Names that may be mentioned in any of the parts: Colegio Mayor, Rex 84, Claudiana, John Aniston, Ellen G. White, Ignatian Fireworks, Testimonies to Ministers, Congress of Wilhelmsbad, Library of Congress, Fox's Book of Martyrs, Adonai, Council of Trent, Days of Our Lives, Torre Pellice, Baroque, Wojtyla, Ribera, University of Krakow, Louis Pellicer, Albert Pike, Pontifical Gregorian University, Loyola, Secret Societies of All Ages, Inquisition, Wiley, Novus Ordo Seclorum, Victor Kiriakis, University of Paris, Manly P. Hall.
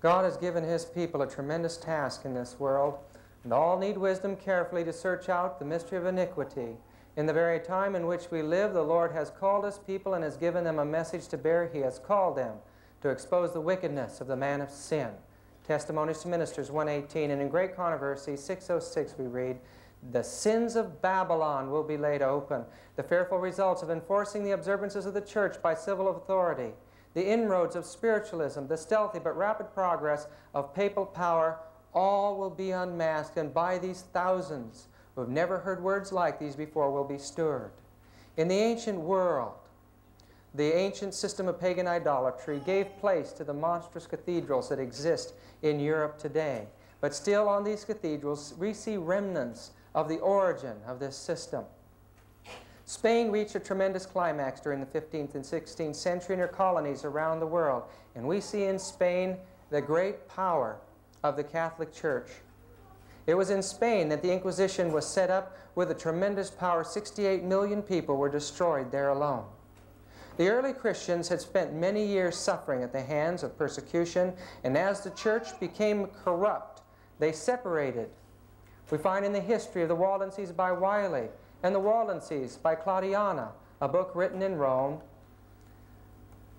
God has given his people a tremendous task in this world, and all need wisdom carefully to search out the mystery of iniquity. In the very time in which we live, the Lord has called his people and has given them a message to bear. He has called them to expose the wickedness of the man of sin. Testimonies to Ministers 1:18, and in Great Controversy 6:06 we read, "The sins of Babylon will be laid open, the fearful results of enforcing the observances of the Church by civil authority, the inroads of spiritualism, the stealthy but rapid progress of papal power, all will be unmasked, and by these thousands who have never heard words like these before will be stirred." In the ancient world, the ancient system of pagan idolatry gave place to the monstrous cathedrals that exist in Europe today. But still on these cathedrals, we see remnants of the origin of this system. Spain reached a tremendous climax during the 15th and 16th century in her colonies around the world. And we see in Spain the great power of the Catholic Church. It was in Spain that the Inquisition was set up with a tremendous power. 68 million people were destroyed there alone. The early Christians had spent many years suffering at the hands of persecution, and as the church became corrupt, they separated. We find in the history of the Waldenses by Wiley and the Waldenses by Claudiana, a book written in Rome,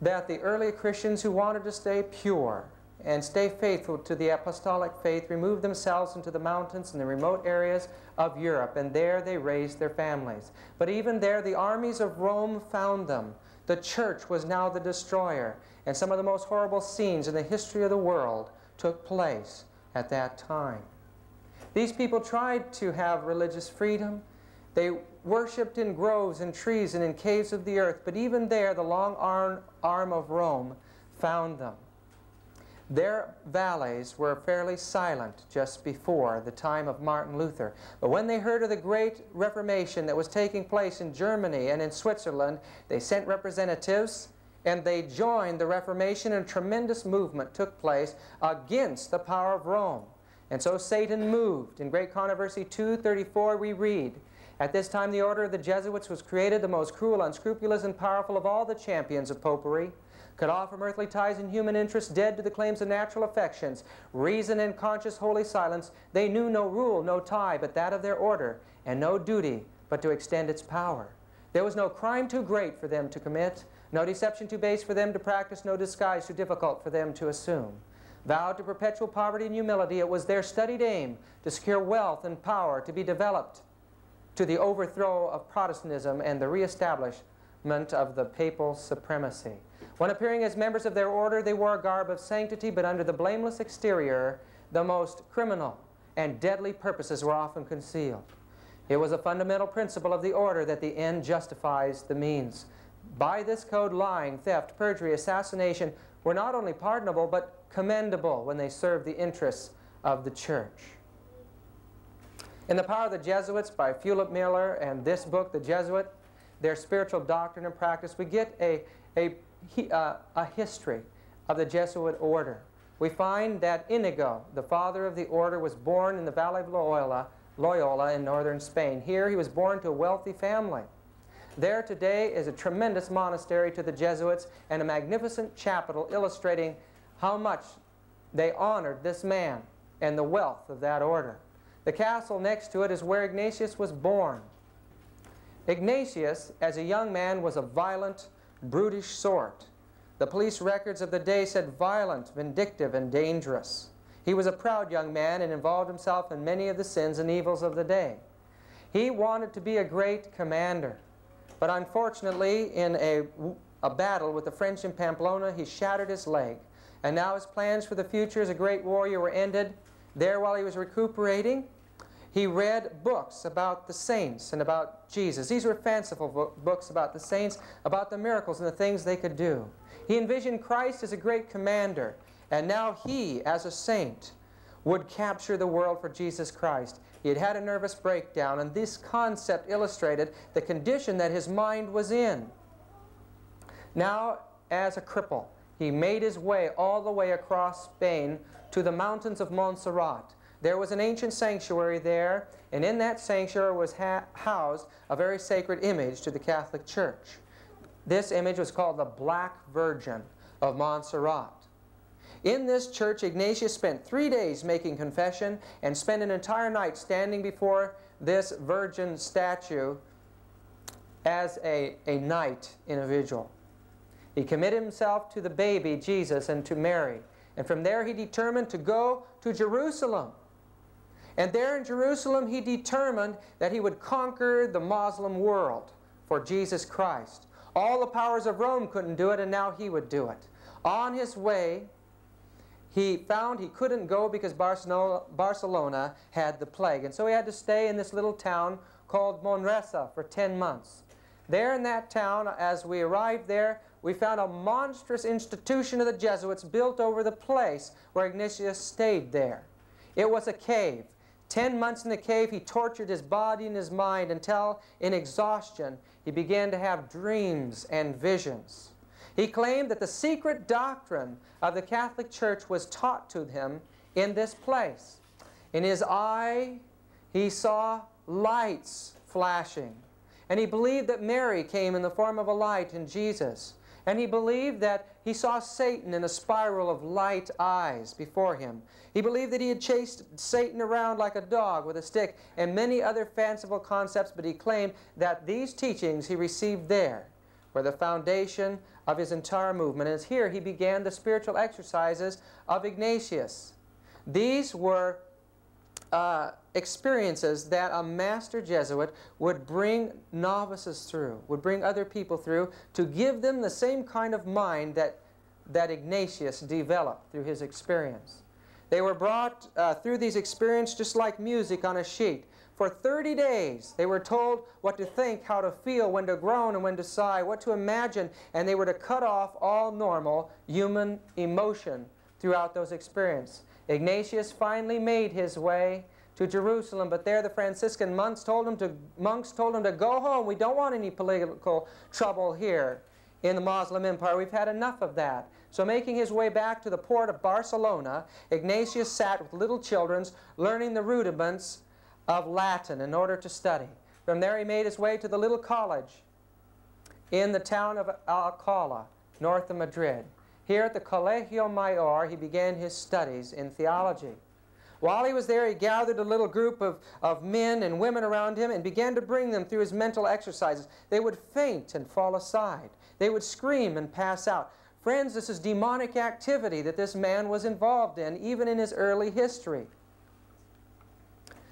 that the early Christians who wanted to stay pure and stay faithful to the apostolic faith removed themselves into the mountains and the remote areas of Europe, and there they raised their families. But even there, the armies of Rome found them. The church was now the destroyer, and some of the most horrible scenes in the history of the world took place at that time. These people tried to have religious freedom. They worshipped in groves and trees and in caves of the earth, but even there, the long arm of Rome found them. Their valleys were fairly silent just before the time of Martin Luther. But when they heard of the Great Reformation that was taking place in Germany and in Switzerland, they sent representatives and they joined the Reformation, and a tremendous movement took place against the power of Rome. And so Satan moved. In Great Controversy 2:34 we read, "At this time the order of the Jesuits was created, the most cruel, unscrupulous, and powerful of all the champions of popery, cut off from earthly ties and human interests, dead to the claims of natural affections, reason and conscious holy silence. They knew no rule, no tie, but that of their order, and no duty but to extend its power. There was no crime too great for them to commit, no deception too base for them to practice, no disguise too difficult for them to assume. Vowed to perpetual poverty and humility, it was their studied aim to secure wealth and power to be developed to the overthrow of Protestantism and the reestablishment of the papal supremacy. When appearing as members of their order, they wore a garb of sanctity, but under the blameless exterior, the most criminal and deadly purposes were often concealed. It was a fundamental principle of the order that the end justifies the means. By this code, lying, theft, perjury, assassination were not only pardonable, but commendable when they served the interests of the church." In The Power of the Jesuits by Philip Miller and this book, The Jesuit, Their Spiritual Doctrine and Practice, we get a history of the Jesuit order. We find that Inigo, the father of the order, was born in the valley of Loyola in northern Spain. Here he was born to a wealthy family. There today is a tremendous monastery to the Jesuits and a magnificent chapel illustrating how much they honored this man and the wealth of that order. The castle next to it is where Ignatius was born. Ignatius, as a young man, was a violent, brutish sort. The police records of the day said violent, vindictive, and dangerous. He was a proud young man and involved himself in many of the sins and evils of the day. He wanted to be a great commander, but unfortunately, in a battle with the French in Pamplona, he shattered his leg. And now his plans for the future as a great warrior were ended. There, while he was recuperating, he read books about the saints and about Jesus. These were fanciful books about the saints, about the miracles and the things they could do. He envisioned Christ as a great commander, and now he, as a saint, would capture the world for Jesus Christ. He had had a nervous breakdown, and this concept illustrated the condition that his mind was in. Now, as a cripple, he made his way all the way across Spain to the mountains of Montserrat. There was an ancient sanctuary there, and in that sanctuary was housed a very sacred image to the Catholic Church. This image was called the Black Virgin of Montserrat. In this church, Ignatius spent 3 days making confession and spent an entire night standing before this virgin statue as a knight individual. He committed himself to the baby, Jesus, and to Mary. And from there he determined to go to Jerusalem. And there in Jerusalem he determined that he would conquer the Muslim world for Jesus Christ. All the powers of Rome couldn't do it, and now he would do it. On his way, he found he couldn't go because Barcelona had the plague. And so he had to stay in this little town called Monresa for 10 months. There in that town, as we arrived there, we found a monstrous institution of the Jesuits built over the place where Ignatius stayed there. It was a cave. 10 months in the cave, he tortured his body and his mind until, in exhaustion, he began to have dreams and visions. He claimed that the secret doctrine of the Catholic Church was taught to him in this place. In his eye, he saw lights flashing. And he believed that Mary came in the form of a light in Jesus. And he believed that he saw Satan in a spiral of light eyes before him. He believed that he had chased Satan around like a dog with a stick, and many other fanciful concepts, but he claimed that these teachings he received there were the foundation of his entire movement. And here he began the spiritual exercises of Ignatius. These were experiences that a master Jesuit would bring novices through, would bring other people through, to give them the same kind of mind that Ignatius developed through his experience. They were brought through these experiences just like music on a sheet. For 30 days, they were told what to think, how to feel, when to groan and when to sigh, what to imagine, and they were to cut off all normal human emotion throughout those experiences. Ignatius finally made his way to Jerusalem, but there the Franciscan monks told him to go home. We don't want any political trouble here in the Muslim Empire. We've had enough of that. So making his way back to the port of Barcelona, Ignatius sat with little children, learning the rudiments of Latin in order to study. From there he made his way to the little college in the town of Alcalá, north of Madrid. Here at the Colegio Mayor, he began his studies in theology. While he was there, he gathered a little group of men and women around him and began to bring them through his mental exercises. They would faint and fall aside. They would scream and pass out. Friends, this is demonic activity that this man was involved in, even in his early history.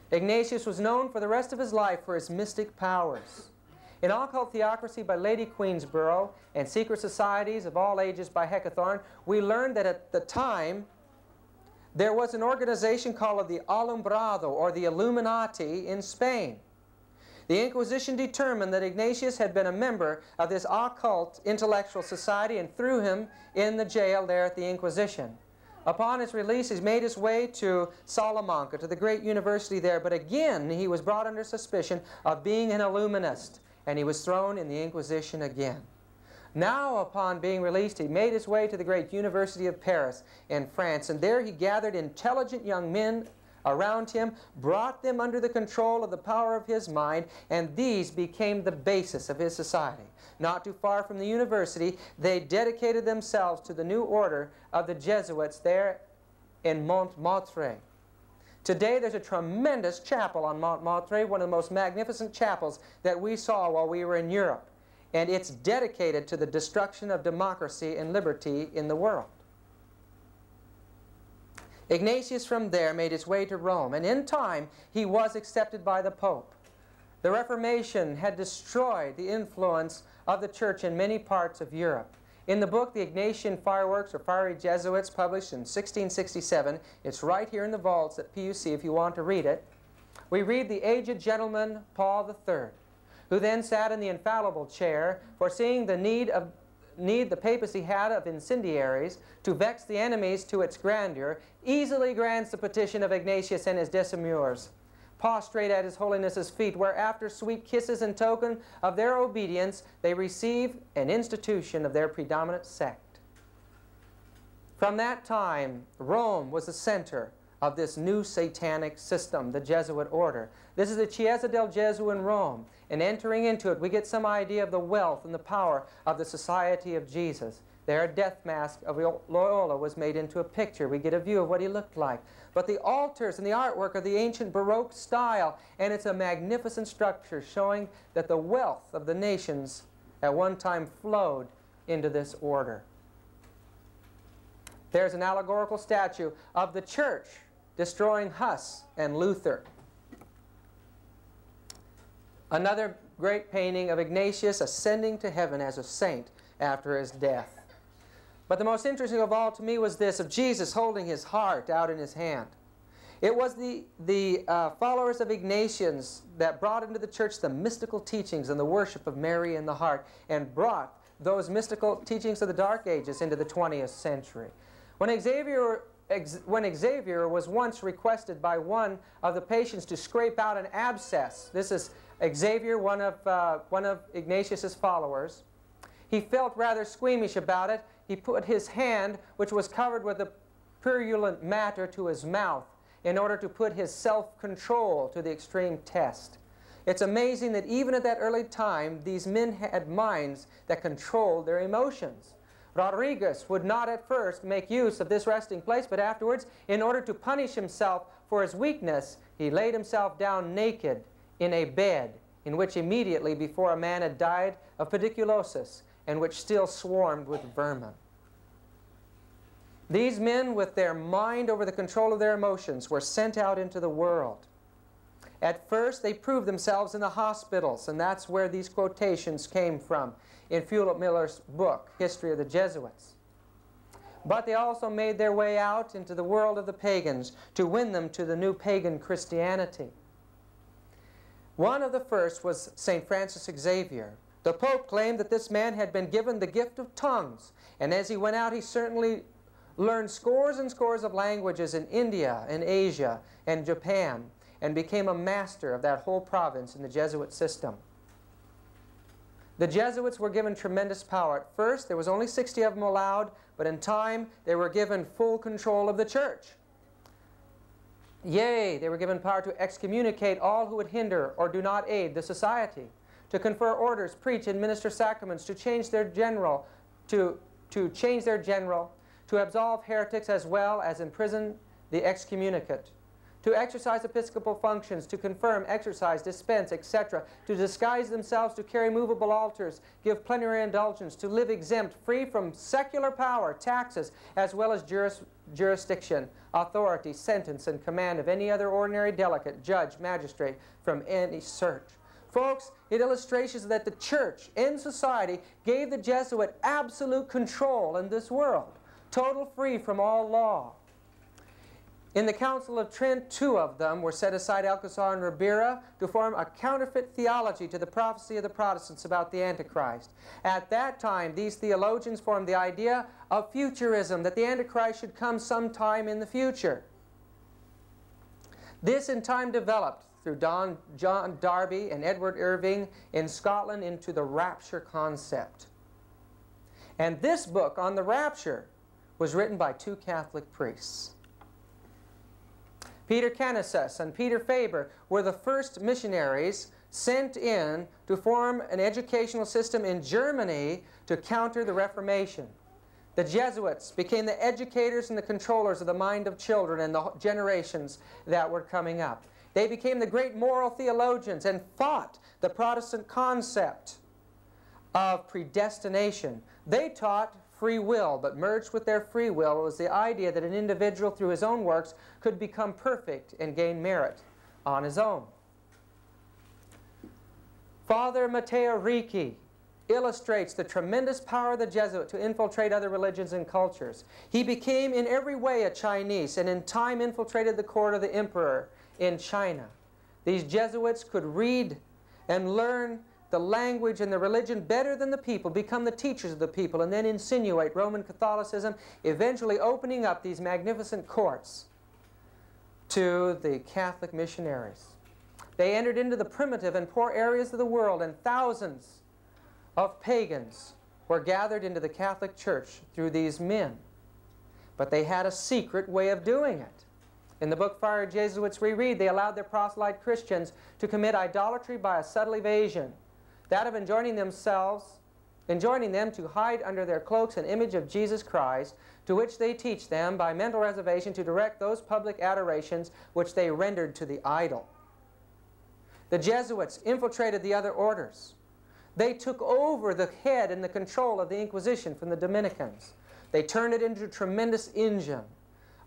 Ignatius was known for the rest of his life for his mystic powers. In Occult Theocracy by Lady Queensborough and Secret Societies of All Ages by Heckathorn, we learned that at the time there was an organization called the Alumbrado, or the Illuminati, in Spain. The Inquisition determined that Ignatius had been a member of this occult intellectual society and threw him in the jail there at the Inquisition. Upon his release, he made his way to Salamanca, to the great university there, but again he was brought under suspicion of being an Illuminist, and he was thrown in the Inquisition again. Now, upon being released, he made his way to the great University of Paris in France, and there he gathered intelligent young men around him, brought them under the control of the power of his mind, and these became the basis of his society. Not too far from the university, they dedicated themselves to the new order of the Jesuits there in Montmartre. Today there's a tremendous chapel on Montmartre, one of the most magnificent chapels that we saw while we were in Europe. And it's dedicated to the destruction of democracy and liberty in the world. Ignatius from there made his way to Rome, and in time he was accepted by the Pope. The Reformation had destroyed the influence of the Church in many parts of Europe. In the book, The Ignatian Fireworks, or Fiery Jesuits, published in 1667, it's right here in the vaults at PUC if you want to read it, we read the aged gentleman, Paul III, who then sat in the infallible chair, foreseeing the need the papacy had of incendiaries to vex the enemies to its grandeur, easily grants the petition of Ignatius and his Decemvirs, prostrate at His Holiness's feet, where after sweet kisses and token of their obedience, they receive an institution of their predominant sect. From that time, Rome was the center of this new satanic system, the Jesuit order. This is the Chiesa del Gesù in Rome, and entering into it, we get some idea of the wealth and the power of the Society of Jesus. Their death mask of Loyola was made into a picture. We get a view of what he looked like. But the altars and the artwork are the ancient Baroque style, and it's a magnificent structure showing that the wealth of the nations at one time flowed into this order. There's an allegorical statue of the church destroying Huss and Luther. Another great painting of Ignatius ascending to heaven as a saint after his death. But the most interesting of all to me was this, of Jesus holding his heart out in his hand. It was the followers of Ignatians that brought into the church the mystical teachings and the worship of Mary in the heart, and brought those mystical teachings of the Dark Ages into the 20th century. When Xavier was once requested by one of the patients to scrape out an abscess, this is Xavier, one of Ignatius's followers, he felt rather squeamish about it. He put his hand, which was covered with a purulent matter, to his mouth in order to put his self-control to the extreme test. It's amazing that even at that early time, these men had minds that controlled their emotions. Rodriguez would not at first make use of this resting place, but afterwards, in order to punish himself for his weakness, he laid himself down naked in a bed in which immediately before a man had died of pediculosis, and which still swarmed with vermin. These men, with their mind over the control of their emotions, were sent out into the world. At first, they proved themselves in the hospitals, and that's where these quotations came from in Philip Miller's book, History of the Jesuits. But they also made their way out into the world of the pagans to win them to the new pagan Christianity. One of the first was St. Francis Xavier. The Pope claimed that this man had been given the gift of tongues, and as he went out, he certainly learned scores and scores of languages in India and Asia and Japan, and became a master of that whole province in the Jesuit system. The Jesuits were given tremendous power. At first, there was only 60 of them allowed, but in time, they were given full control of the church. Yea, they were given power to excommunicate all who would hinder or do not aid the society, to confer orders, preach, and minister sacraments, to change their general, to absolve heretics as well as imprison the excommunicate, to exercise episcopal functions, to confirm, exercise, dispense, etc., to disguise themselves, to carry movable altars, give plenary indulgence, to live exempt, free from secular power, taxes, as well as jurisdiction, authority, sentence, and command of any other ordinary delegate, judge, magistrate, from any search. Folks, it illustrates that the church and society gave the Jesuit absolute control in this world, total free from all law. In the Council of Trent, two of them were set aside, Alcazar and Ribera, to form a counterfeit theology to the prophecy of the Protestants about the Antichrist. At that time, these theologians formed the idea of futurism, that the Antichrist should come sometime in the future. This in time developed through John Darby and Edward Irving in Scotland into the rapture concept. And this book on the rapture was written by two Catholic priests. Peter Canisius and Peter Faber were the first missionaries sent in to form an educational system in Germany to counter the Reformation. The Jesuits became the educators and the controllers of the mind of children and the generations that were coming up. They became the great moral theologians and fought the Protestant concept of predestination. They taught free will, but merged with their free will was the idea that an individual through his own works could become perfect and gain merit on his own. Father Matteo Ricci illustrates the tremendous power of the Jesuit to infiltrate other religions and cultures. He became in every way a Chinese, and in time infiltrated the court of the emperor in China. These Jesuits could read and learn the language and the religion better than the people, become the teachers of the people, and then insinuate Roman Catholicism, eventually opening up these magnificent courts to the Catholic missionaries. They entered into the primitive and poor areas of the world, and thousands of pagans were gathered into the Catholic Church through these men. But they had a secret way of doing it. In the book Fiery Jesuits, we read they allowed their proselyte Christians to commit idolatry by a subtle evasion, that of enjoining themselves enjoining them to hide under their cloaks an image of Jesus Christ, to which they teach them by mental reservation to direct those public adorations which they rendered to the idol. The Jesuits infiltrated the other orders. They took over the head and the control of the Inquisition from the Dominicans. They turned it into a tremendous engine,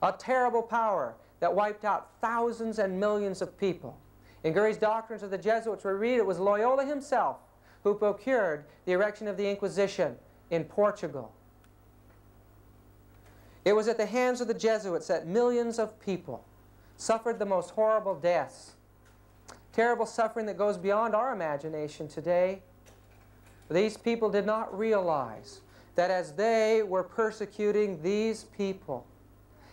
a terrible power that wiped out thousands and millions of people. In Gurry's Doctrines of the Jesuits, we read it was Loyola himself who procured the erection of the Inquisition in Portugal. It was at the hands of the Jesuits that millions of people suffered the most horrible deaths, terrible suffering that goes beyond our imagination today. These people did not realize that as they were persecuting these people,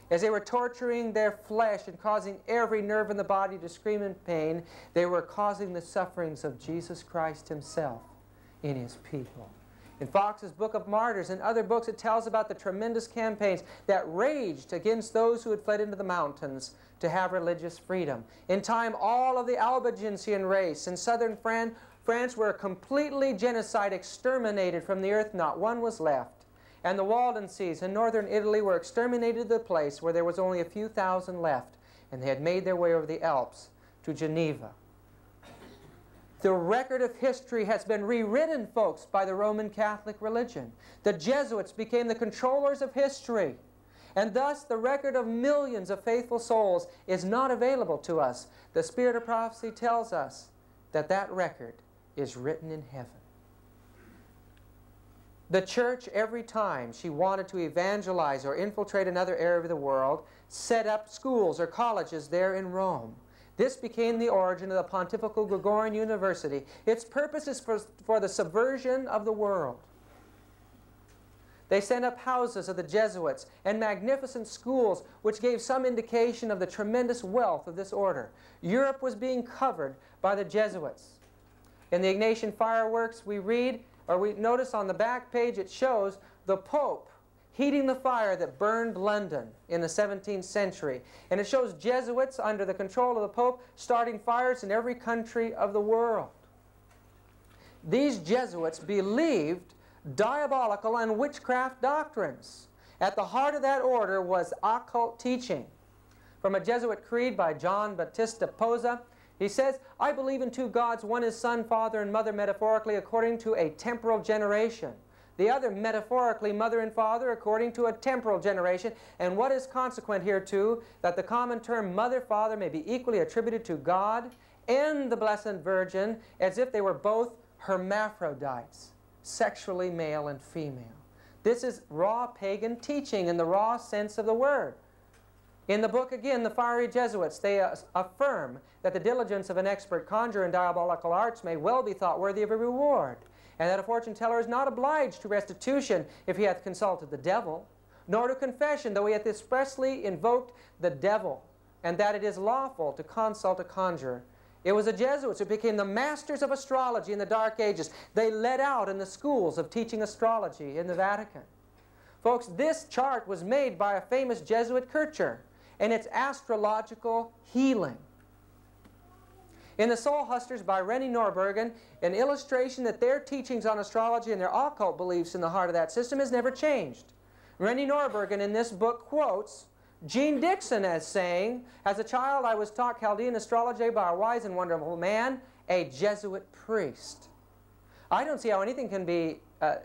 as they were torturing their flesh and causing every nerve in the body to scream in pain, they were causing the sufferings of Jesus Christ himself in his people. In Fox's Book of Martyrs and other books, it tells about the tremendous campaigns that raged against those who had fled into the mountains to have religious freedom. In time, all of the Albigensian race in southern France were completely genocide exterminated from the earth. Not one was left. And the Waldenses in northern Italy were exterminated to the place where there was only a few thousand left, and they had made their way over the Alps to Geneva. The record of history has been rewritten, folks, by the Roman Catholic religion. The Jesuits became the controllers of history, and thus the record of millions of faithful souls is not available to us. The Spirit of Prophecy tells us that that record is written in heaven. The church, every time she wanted to evangelize or infiltrate another area of the world, set up schools or colleges there in Rome. This became the origin of the Pontifical Gregorian University. Its purpose is for the subversion of the world. They sent up houses of the Jesuits and magnificent schools, which gave some indication of the tremendous wealth of this order. Europe was being covered by the Jesuits. In the Ignatian Fireworks, we read, or we notice on the back page, it shows the Pope heating the fire that burned London in the 17th century. And it shows Jesuits under the control of the Pope starting fires in every country of the world. These Jesuits believed diabolical and witchcraft doctrines. At the heart of that order was occult teaching. From a Jesuit creed by John Battista Poza, he says, "I believe in two gods, one is son, father, and mother, metaphorically according to a temporal generation. The other, metaphorically, mother and father, according to a temporal generation. And what is consequent hereto, that the common term mother, father may be equally attributed to God and the Blessed Virgin, as if they were both hermaphrodites, sexually male and female." This is raw pagan teaching in the raw sense of the word. In the book, again, The Fiery Jesuits, they affirm that the diligence of an expert conjurer in diabolical arts may well be thought worthy of a reward, and that a fortune-teller is not obliged to restitution if he hath consulted the devil, nor to confession, though he hath expressly invoked the devil, and that it is lawful to consult a conjurer. It was the Jesuits who became the masters of astrology in the Dark Ages. They led out in the schools of teaching astrology in the Vatican. Folks, this chart was made by a famous Jesuit Kircher, and its astrological healing. In The Soul Hustlers by Rennie Norbergen, an illustration that their teachings on astrology and their occult beliefs in the heart of that system has never changed. Rennie Norbergen in this book quotes Jean Dixon as saying, "As a child I was taught Chaldean astrology by a wise and wonderful man, a Jesuit priest." I don't see how anything can be, I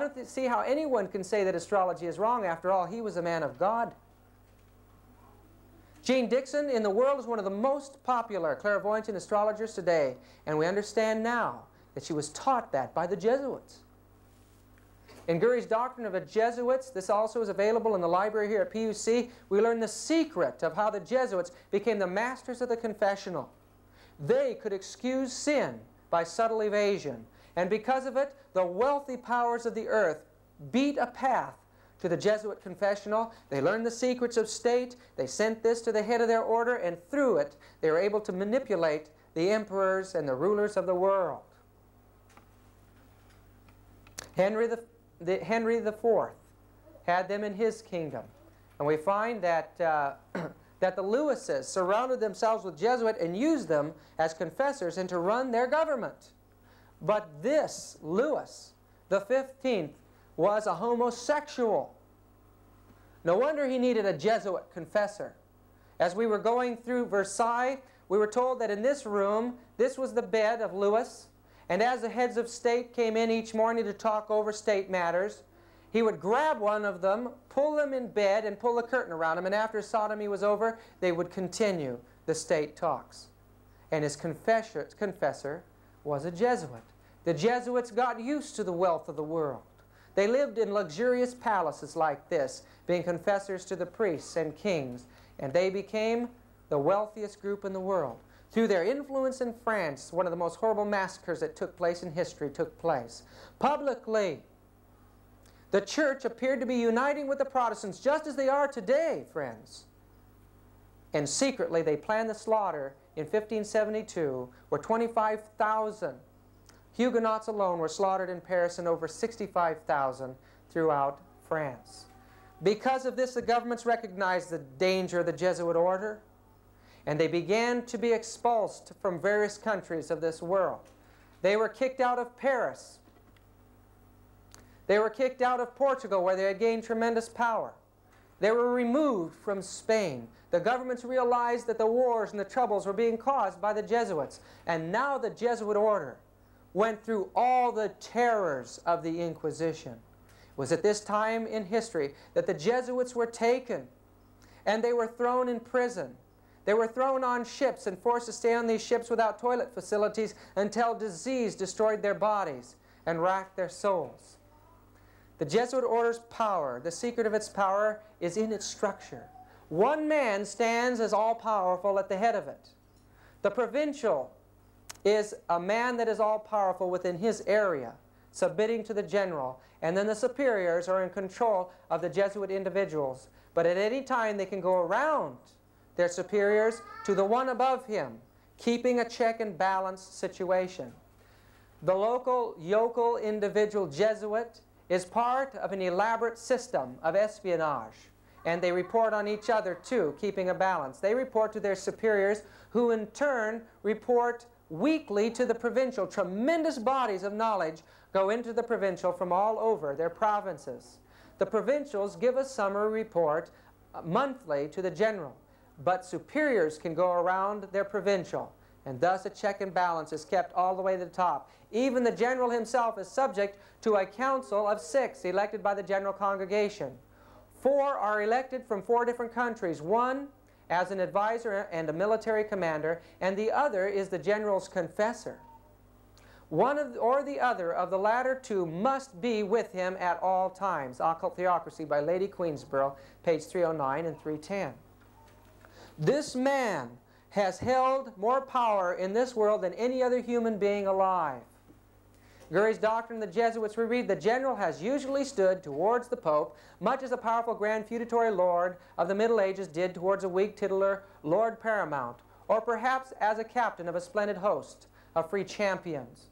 don't see how anyone can say that astrology is wrong. After all, he was a man of God. Jean Dixon in the world is one of the most popular clairvoyant and astrologers today, and we understand now that she was taught that by the Jesuits. In Gurry's Doctrine of the Jesuits, this also is available in the library here at PUC, we learn the secret of how the Jesuits became the masters of the confessional. They could excuse sin by subtle evasion, and because of it, the wealthy powers of the earth beat a path to the Jesuit confessional. They learned the secrets of state. They sent this to the head of their order, and through it, they were able to manipulate the emperors and the rulers of the world. Henry IV had them in his kingdom, and we find that, that the Lewises surrounded themselves with Jesuits and used them as confessors and to run their government. But this Lewis the 15th was a homosexual. No wonder he needed a Jesuit confessor. As we were going through Versailles, we were told that in this room, this was the bed of Louis, and as the heads of state came in each morning to talk over state matters, he would grab one of them, pull them in bed, and pull a curtain around him, and after sodomy was over, they would continue the state talks. And his confessor was a Jesuit. The Jesuits got used to the wealth of the world. They lived in luxurious palaces like this, being confessors to the priests and kings, and they became the wealthiest group in the world. Through their influence in France, one of the most horrible massacres that took place in history took place. Publicly, the church appeared to be uniting with the Protestants, just as they are today, friends. And secretly, they planned the slaughter in 1572, where 25,000 Huguenots alone were slaughtered in Paris and over 65,000 throughout France. Because of this, the governments recognized the danger of the Jesuit order, and they began to be expulsed from various countries of this world. They were kicked out of Paris. They were kicked out of Portugal, where they had gained tremendous power. They were removed from Spain. The governments realized that the wars and the troubles were being caused by the Jesuits. And now the Jesuit order went through all the terrors of the Inquisition. It was at this time in history that the Jesuits were taken, and they were thrown in prison. They were thrown on ships and forced to stay on these ships without toilet facilities until disease destroyed their bodies and racked their souls. The Jesuit order's power, the secret of its power, is in its structure. One man stands as all-powerful at the head of it. The provincial is a man that is all-powerful within his area, submitting to the general, and then the superiors are in control of the Jesuit individuals. But at any time, they can go around their superiors to the one above him, keeping a check and balance situation. The local yokel individual Jesuit is part of an elaborate system of espionage, and they report on each other too, keeping a balance. They report to their superiors, who in turn report weekly to the provincial. Tremendous bodies of knowledge go into the provincial from all over their provinces. The provincials give a summary report monthly to the general, but superiors can go around their provincial, and thus a check and balance is kept all the way to the top. Even the general himself is subject to a council of 6 elected by the general congregation. 4 are elected from 4 different countries, one as an advisor and a military commander, and the other is the general's confessor. One or the other of the latter two must be with him at all times. Occult Theocracy by Lady Queensborough, page 309 and 310. This man has held more power in this world than any other human being alive. Gurry's Doctrine of the Jesuits, we read, the general has usually stood towards the Pope, much as a powerful grand feudatory lord of the Middle Ages did towards a weak titular lord paramount, or perhaps as a captain of a splendid host of free champions,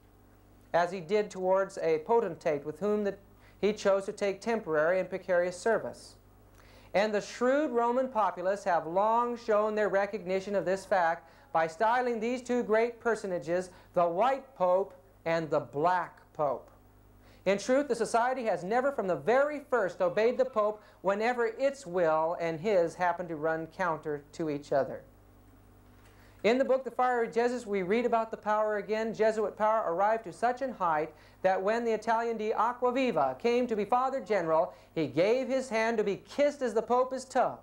as he did towards a potentate with whom he chose to take temporary and precarious service. And the shrewd Roman populace have long shown their recognition of this fact by styling these two great personages the White Pope and the Black Pope. In truth, the society has never from the very first obeyed the Pope whenever its will and his happen to run counter to each other. In the book, The Fiery Jesuits, we read about the power again. Jesuit power arrived to such an height that when the Italian de Acquaviva came to be Father General, he gave his hand to be kissed as the Pope his toe.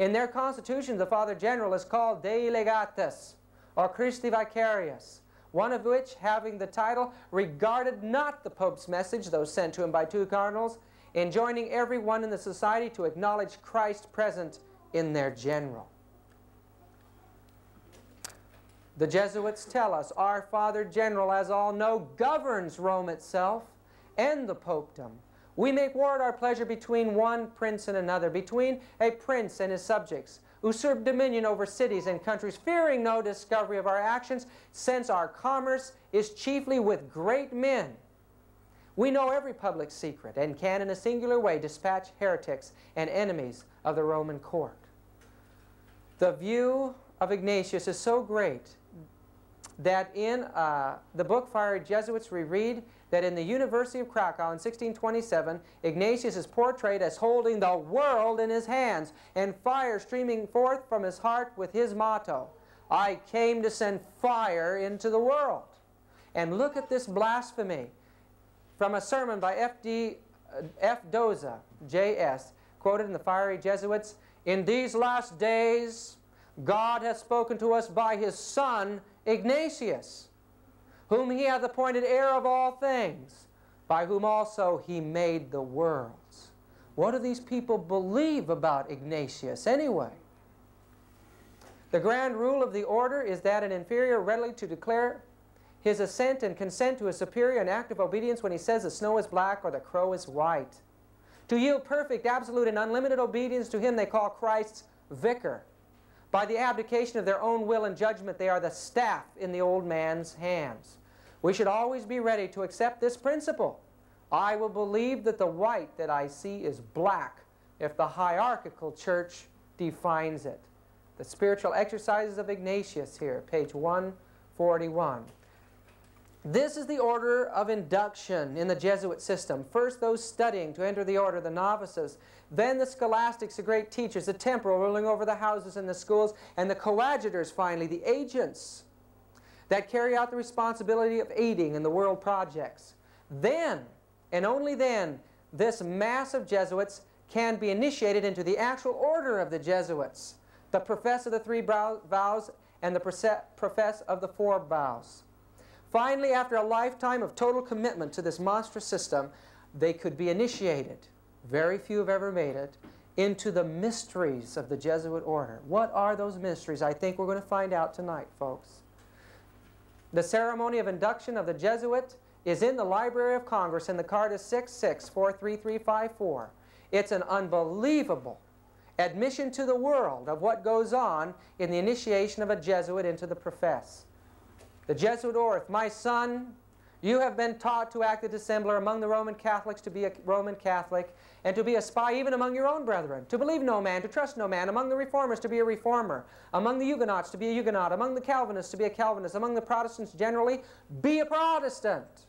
In their constitution, the Father General is called Dei Legatus, or Christi Vicarius, one of which, having the title, regarded not the Pope's message, though sent to him by 2 cardinals, enjoining everyone in the society to acknowledge Christ present in their general. The Jesuits tell us our Father General, as all know, governs Rome itself and the popedom. We make war at our pleasure between one prince and another, between a prince and his subjects, usurp dominion over cities and countries, fearing no discovery of our actions, since our commerce is chiefly with great men. We know every public secret and can in a singular way dispatch heretics and enemies of the Roman court. The view of Ignatius is so great that in the book Fiery Jesuits, we read that in the University of Krakow in 1627, Ignatius is portrayed as holding the world in his hands and fire streaming forth from his heart with his motto, "I came to send fire into the world." And look at this blasphemy from a sermon by F. Doza, J.S., quoted in the Fiery Jesuits, "In these last days, God hath spoken to us by his Son, Ignatius, whom he hath appointed heir of all things, by whom also he made the worlds." What do these people believe about Ignatius anyway? The grand rule of the order is that an inferior readily to declare his assent and consent to a superior in active obedience when he says the snow is black or the crow is white. To yield perfect, absolute, and unlimited obedience to him they call Christ's vicar. By the abdication of their own will and judgment, they are the staff in the old man's hands. We should always be ready to accept this principle. I will believe that the white that I see is black if the hierarchical church defines it. The Spiritual Exercises of Ignatius here, page 141. This is the order of induction in the Jesuit system. First, those studying to enter the order, the novices. Then the scholastics, the great teachers, the temporal ruling over the houses and the schools, and the coadjutors, finally, the agents that carry out the responsibility of aiding in the world projects. Then, and only then, this mass of Jesuits can be initiated into the actual order of the Jesuits, the profess of the three vows and the profess of the four vows. Finally, after a lifetime of total commitment to this monstrous system, they could be initiated, very few have ever made it, into the mysteries of the Jesuit order. What are those mysteries? I think we're going to find out tonight, folks. The ceremony of induction of the Jesuit is in the Library of Congress, and the card is 66-43354. It's an unbelievable admission to the world of what goes on in the initiation of a Jesuit into the profess. The Jesuit oath, "My son, you have been taught to act the dissembler among the Roman Catholics, to be a Roman Catholic, and to be a spy even among your own brethren, to believe no man, to trust no man, among the Reformers to be a Reformer, among the Huguenots to be a Huguenot, among the Calvinists to be a Calvinist, among the Protestants generally, be a Protestant."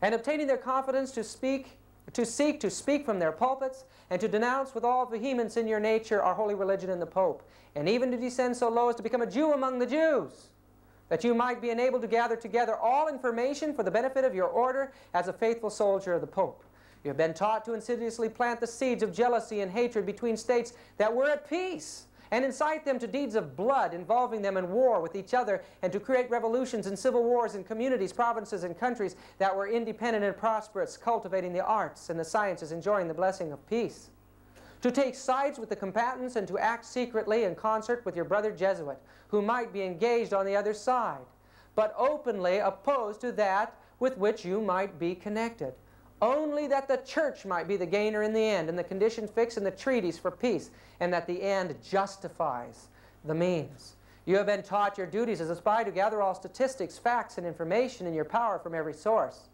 And obtaining their confidence to seek to speak from their pulpits, and to denounce with all vehemence in your nature our holy religion and the Pope, and even to descend so low as to become a Jew among the Jews, that you might be enabled to gather together all information for the benefit of your order as a faithful soldier of the Pope. You have been taught to insidiously plant the seeds of jealousy and hatred between states that were at peace, and incite them to deeds of blood, involving them in war with each other, and to create revolutions and civil wars in communities, provinces, and countries that were independent and prosperous, cultivating the arts and the sciences, enjoying the blessing of peace. To take sides with the combatants and to act secretly in concert with your brother Jesuit, who might be engaged on the other side, but openly opposed to that with which you might be connected, only that the church might be the gainer in the end, and the conditions fixed in the treaties for peace, and that the end justifies the means. You have been taught your duties as a spy to gather all statistics, facts, and information in your power from every source,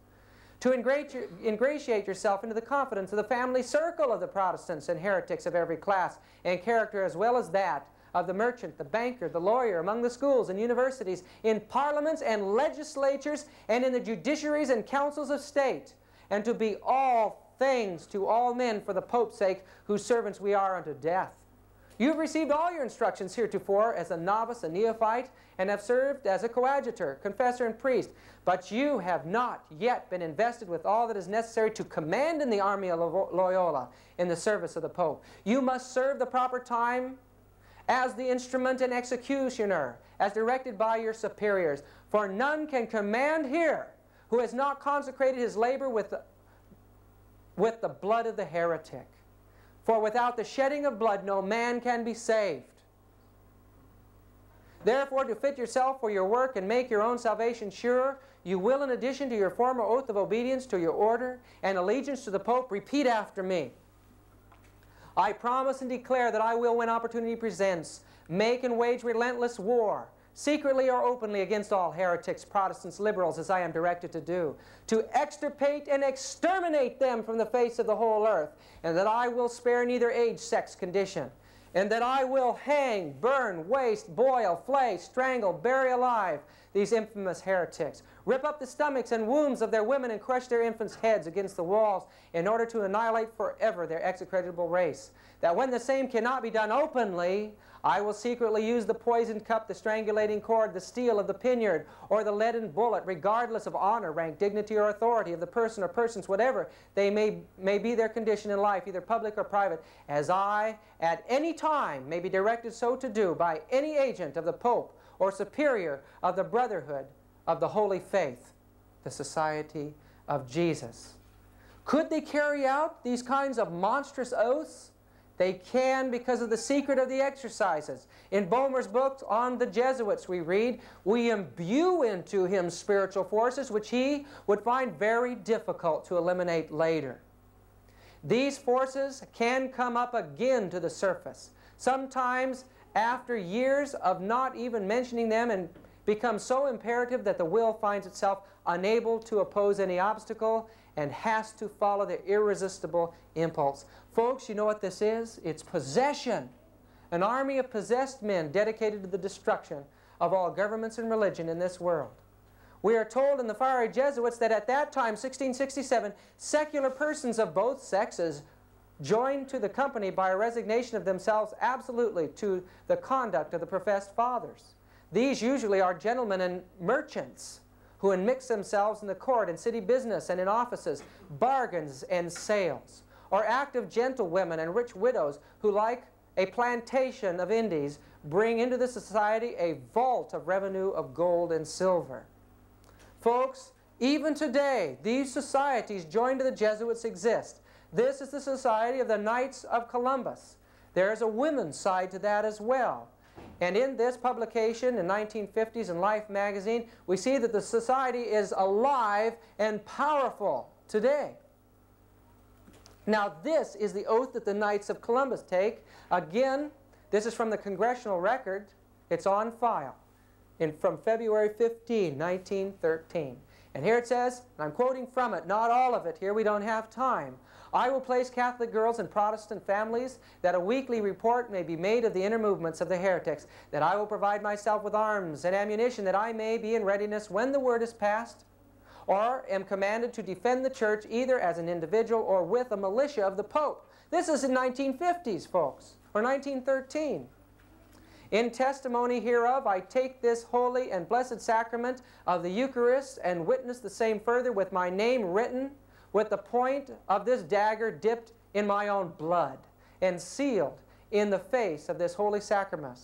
to ingratiate yourself into the confidence of the family circle of the Protestants and heretics of every class and character, as well as that of the merchant, the banker, the lawyer, among the schools and universities, in parliaments and legislatures, and in the judiciaries and councils of state, and to be all things to all men for the Pope's sake, whose servants we are unto death. You have received all your instructions heretofore as a novice, a neophyte, and have served as a coadjutor, confessor, and priest. But you have not yet been invested with all that is necessary to command in the army of Loyola in the service of the Pope. You must serve the proper time as the instrument and executioner, as directed by your superiors. For none can command here who has not consecrated his labor with the blood of the heretic. For without the shedding of blood, no man can be saved. Therefore, to fit yourself for your work and make your own salvation sure, you will, in addition to your former oath of obedience to your order and allegiance to the Pope, repeat after me. I promise and declare that I will, when opportunity presents, make and wage relentless war, secretly or openly, against all heretics, Protestants, liberals, as I am directed to do, to extirpate and exterminate them from the face of the whole earth, and that I will spare neither age, sex, condition, and that I will hang, burn, waste, boil, flay, strangle, bury alive, these infamous heretics, rip up the stomachs and wombs of their women and crush their infants' heads against the walls in order to annihilate forever their execrable race, that when the same cannot be done openly, I will secretly use the poisoned cup, the strangulating cord, the steel of the poniard, or the leaden bullet, regardless of honor, rank, dignity, or authority of the person or persons, whatever they may be their condition in life, either public or private, as I at any time may be directed so to do by any agent of the Pope or superior of the Brotherhood of the Holy Faith, the Society of Jesus. Could they carry out these kinds of monstrous oaths? They can, because of the secret of the exercises. In Boehmer's book on the Jesuits we read, we imbue into him spiritual forces which he would find very difficult to eliminate later. These forces can come up again to the surface, sometimes after years of not even mentioning them, and become so imperative that the will finds itself unable to oppose any obstacle and has to follow the irresistible impulse. Folks, you know what this is? It's possession. An army of possessed men dedicated to the destruction of all governments and religion in this world. We are told in the Fiery Jesuits that at that time, 1667, secular persons of both sexes joined to the company by a resignation of themselves absolutely to the conduct of the professed fathers. These usually are gentlemen and merchants, who enmix themselves in the court and city business and in offices, bargains and sales, or active gentlewomen and rich widows who, like a plantation of Indies, bring into the society a vault of revenue of gold and silver. Folks, even today, these societies joined to the Jesuits exist. This is the Society of the Knights of Columbus. There is a women's side to that as well. And in this publication in 1950s in Life magazine, we see that the society is alive and powerful today. Now this is the oath that the Knights of Columbus take. Again, this is from the Congressional Record. It's on file from February 15, 1913. And here it says, and I'm quoting from it, not all of it here, we don't have time. I will place Catholic girls in Protestant families, that a weekly report may be made of the inner movements of the heretics, that I will provide myself with arms and ammunition, that I may be in readiness when the word is passed, or am commanded to defend the church either as an individual or with a militia of the Pope. This is in 1950s, folks, or 1913. In testimony hereof, I take this holy and blessed sacrament of the Eucharist and witness the same further with my name written with the point of this dagger dipped in my own blood and sealed in the face of this holy sacrament.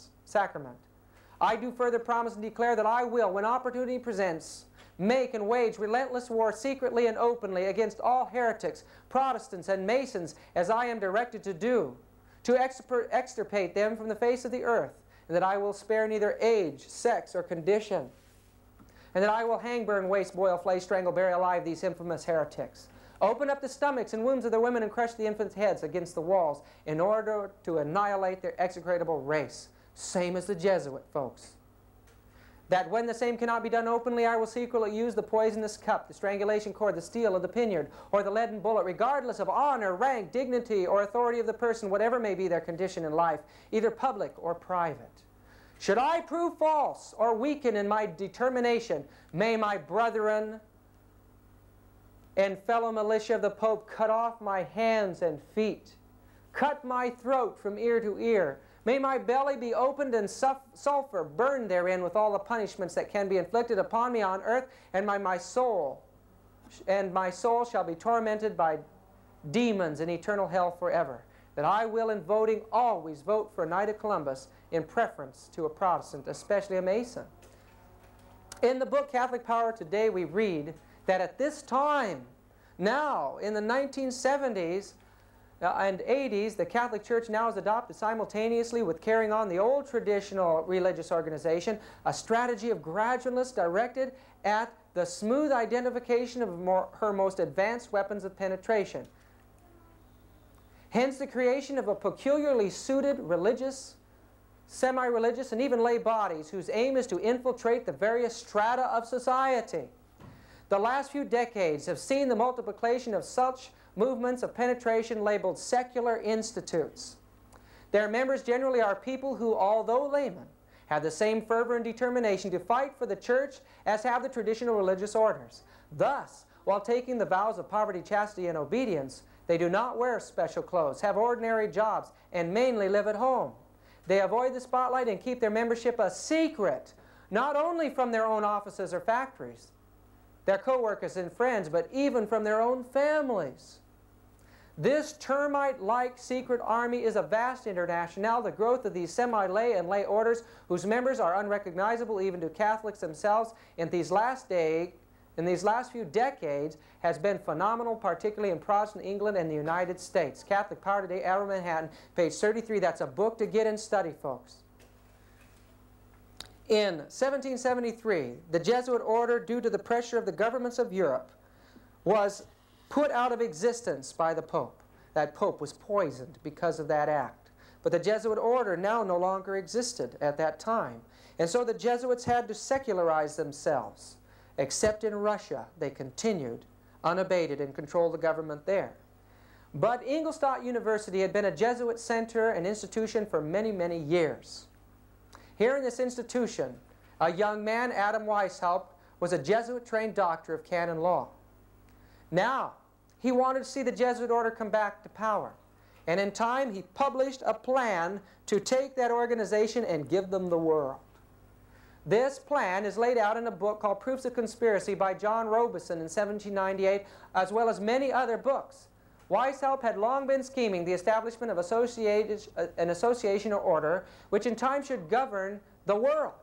I do further promise and declare that I will, when opportunity presents, make and wage relentless war secretly and openly against all heretics, Protestants and Masons, as I am directed to do, to extirpate them from the face of the earth, and that I will spare neither age, sex, or condition, and that I will hang, burn, waste, boil, flay, strangle, bury alive these infamous heretics. Open up the stomachs and wombs of their women and crush the infants' heads against the walls in order to annihilate their execrable race. Same as the Jesuit, folks. That when the same cannot be done openly, I will secretly use the poisonous cup, the strangulation cord, the steel of the poniard, or the leaden bullet, regardless of honor, rank, dignity, or authority of the person, whatever may be their condition in life, either public or private. Should I prove false or weaken in my determination, may my brethren and fellow militia of the Pope cut off my hands and feet, cut my throat from ear to ear. May my belly be opened and sulfur burned therein with all the punishments that can be inflicted upon me on earth, and my soul shall be tormented by demons in eternal hell forever. That I will, in voting, always vote for a Knight of Columbus in preference to a Protestant, especially a Mason. In the book Catholic Power Today, we read that at this time, now in the 1970s and 80s, the Catholic Church now has adopted, simultaneously with carrying on the old traditional religious organization, a strategy of gradualness directed at the smooth identification of her most advanced weapons of penetration. Hence the creation of a peculiarly suited religious, semi-religious, and even lay bodies whose aim is to infiltrate the various strata of society. The last few decades have seen the multiplication of such movements of penetration labeled secular institutes. Their members generally are people who, although laymen, have the same fervor and determination to fight for the church as have the traditional religious orders. Thus, while taking the vows of poverty, chastity, and obedience, they do not wear special clothes, have ordinary jobs, and mainly live at home. They avoid the spotlight and keep their membership a secret, not only from their own offices or factories, their co-workers and friends, but even from their own families. This termite-like secret army is a vast international, the growth of these semi-lay and lay orders whose members are unrecognizable even to Catholics themselves in these last few decades has been phenomenal, particularly in Protestant England and the United States. Catholic Power Today, Arrow, Manhattan, page 33. That's a book to get and study, folks. In 1773, the Jesuit order, due to the pressure of the governments of Europe, was put out of existence by the Pope. That Pope was poisoned because of that act. But the Jesuit order now no longer existed at that time. And so the Jesuits had to secularize themselves. Except in Russia, they continued unabated and controlled the government there. But Ingolstadt University had been a Jesuit center and institution for many, many years. Here in this institution, a young man, Adam Weishaupt, was a Jesuit-trained doctor of canon law. Now, he wanted to see the Jesuit order come back to power. And in time, he published a plan to take that organization and give them the world. This plan is laid out in a book called Proofs of Conspiracy by John Robeson in 1798, as well as many other books. Weishaupt had long been scheming the establishment of an association or order, which in time should govern the world.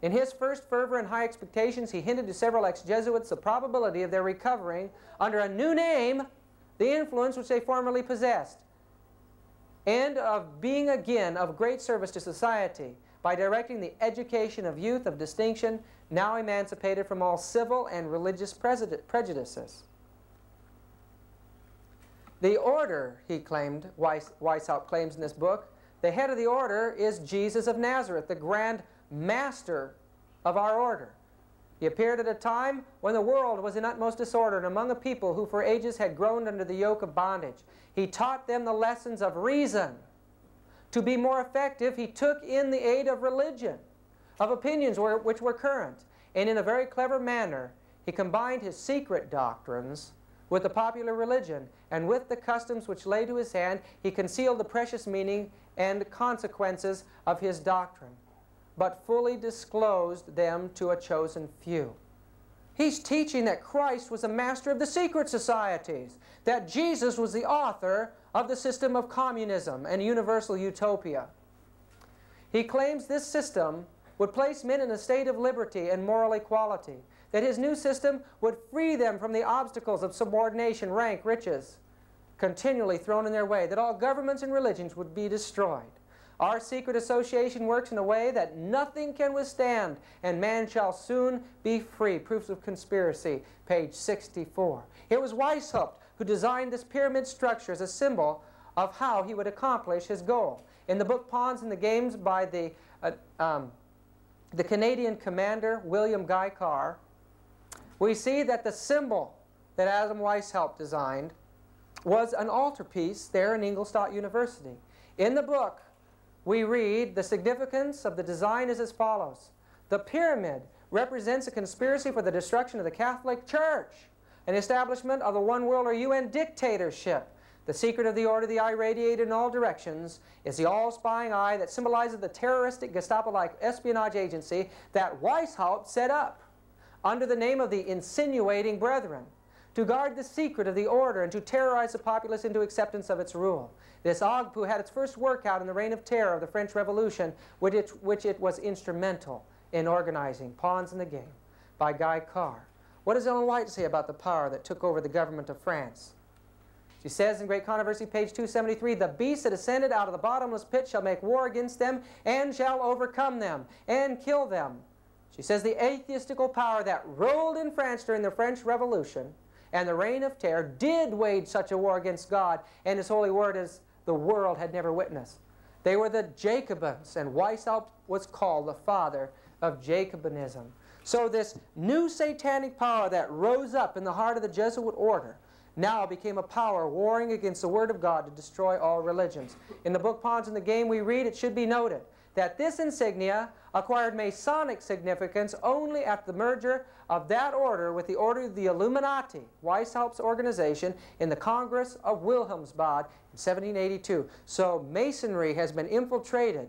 In his first fervor and high expectations, he hinted to several ex-Jesuits the probability of their recovering, under a new name, the influence which they formerly possessed, and of being again of great service to society, by directing the education of youth of distinction, now emancipated from all civil and religious prejudices. The order, he claimed, Weishaupt claims in this book, the head of the order is Jesus of Nazareth, the grand master of our order. He appeared at a time when the world was in utmost disorder and among a people who for ages had groaned under the yoke of bondage. He taught them the lessons of reason. To be more effective, he took in the aid of religion, of opinions which were current, and in a very clever manner, he combined his secret doctrines with the popular religion, and with the customs which lay to his hand, he concealed the precious meaning and consequences of his doctrine, but fully disclosed them to a chosen few. He's teaching that Christ was a master of the secret societies, that Jesus was the author of the system of communism and universal utopia. He claims this system would place men in a state of liberty and moral equality, that his new system would free them from the obstacles of subordination, rank, riches, continually thrown in their way, that all governments and religions would be destroyed. Our secret association works in a way that nothing can withstand, and man shall soon be free. Proofs of Conspiracy, page 64. It was Weishaupt who designed this pyramid structure as a symbol of how he would accomplish his goal. In the book Pawns in the Games by the Canadian commander William Guy Carr, we see that the symbol that Adam Weishaupt designed was an altarpiece there in Ingolstadt University. In the book, we read the significance of the design is as follows. The pyramid represents a conspiracy for the destruction of the Catholic Church, an establishment of the one world or UN dictatorship. The secret of the order, the eye radiated in all directions, is the all-spying eye that symbolizes the terroristic Gestapo-like espionage agency that Weishaupt set up under the name of the Insinuating Brethren to guard the secret of the order and to terrorize the populace into acceptance of its rule. This OGPU had its first workout in the reign of terror of the French Revolution, which it was instrumental in organizing. Pawns in the Game by Guy Carr. What does Ellen White say about the power that took over the government of France? She says in Great Controversy, page 273, the beast that ascended out of the bottomless pit shall make war against them and shall overcome them and kill them. She says the atheistical power that rolled in France during the French Revolution and the reign of terror did wage such a war against God and His holy word as the world had never witnessed. They were the Jacobins, and Weishaupt was called the father of Jacobinism. So this new satanic power that rose up in the heart of the Jesuit order now became a power warring against the Word of God to destroy all religions. In the book Pawns in the Game we read, it should be noted that this insignia acquired Masonic significance only after the merger of that order with the order of the Illuminati, Weishaupt's organization, in the Congress of Wilhelmsbad in 1782. So Masonry has been infiltrated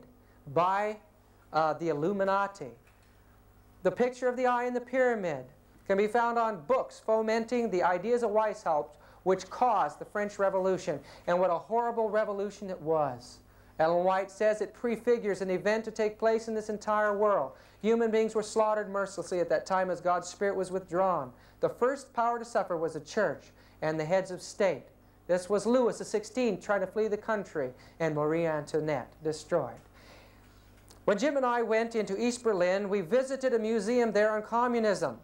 by the Illuminati. The picture of the eye in the pyramid can be found on books fomenting the ideas of Weishaupt, which caused the French Revolution. And what a horrible revolution it was. Ellen White says it prefigures an event to take place in this entire world. Human beings were slaughtered mercilessly at that time as God's Spirit was withdrawn. The first power to suffer was the church and the heads of state. This was Louis XVI trying to flee the country, and Marie Antoinette destroyed. When Jim and I went into East Berlin, we visited a museum there on communism.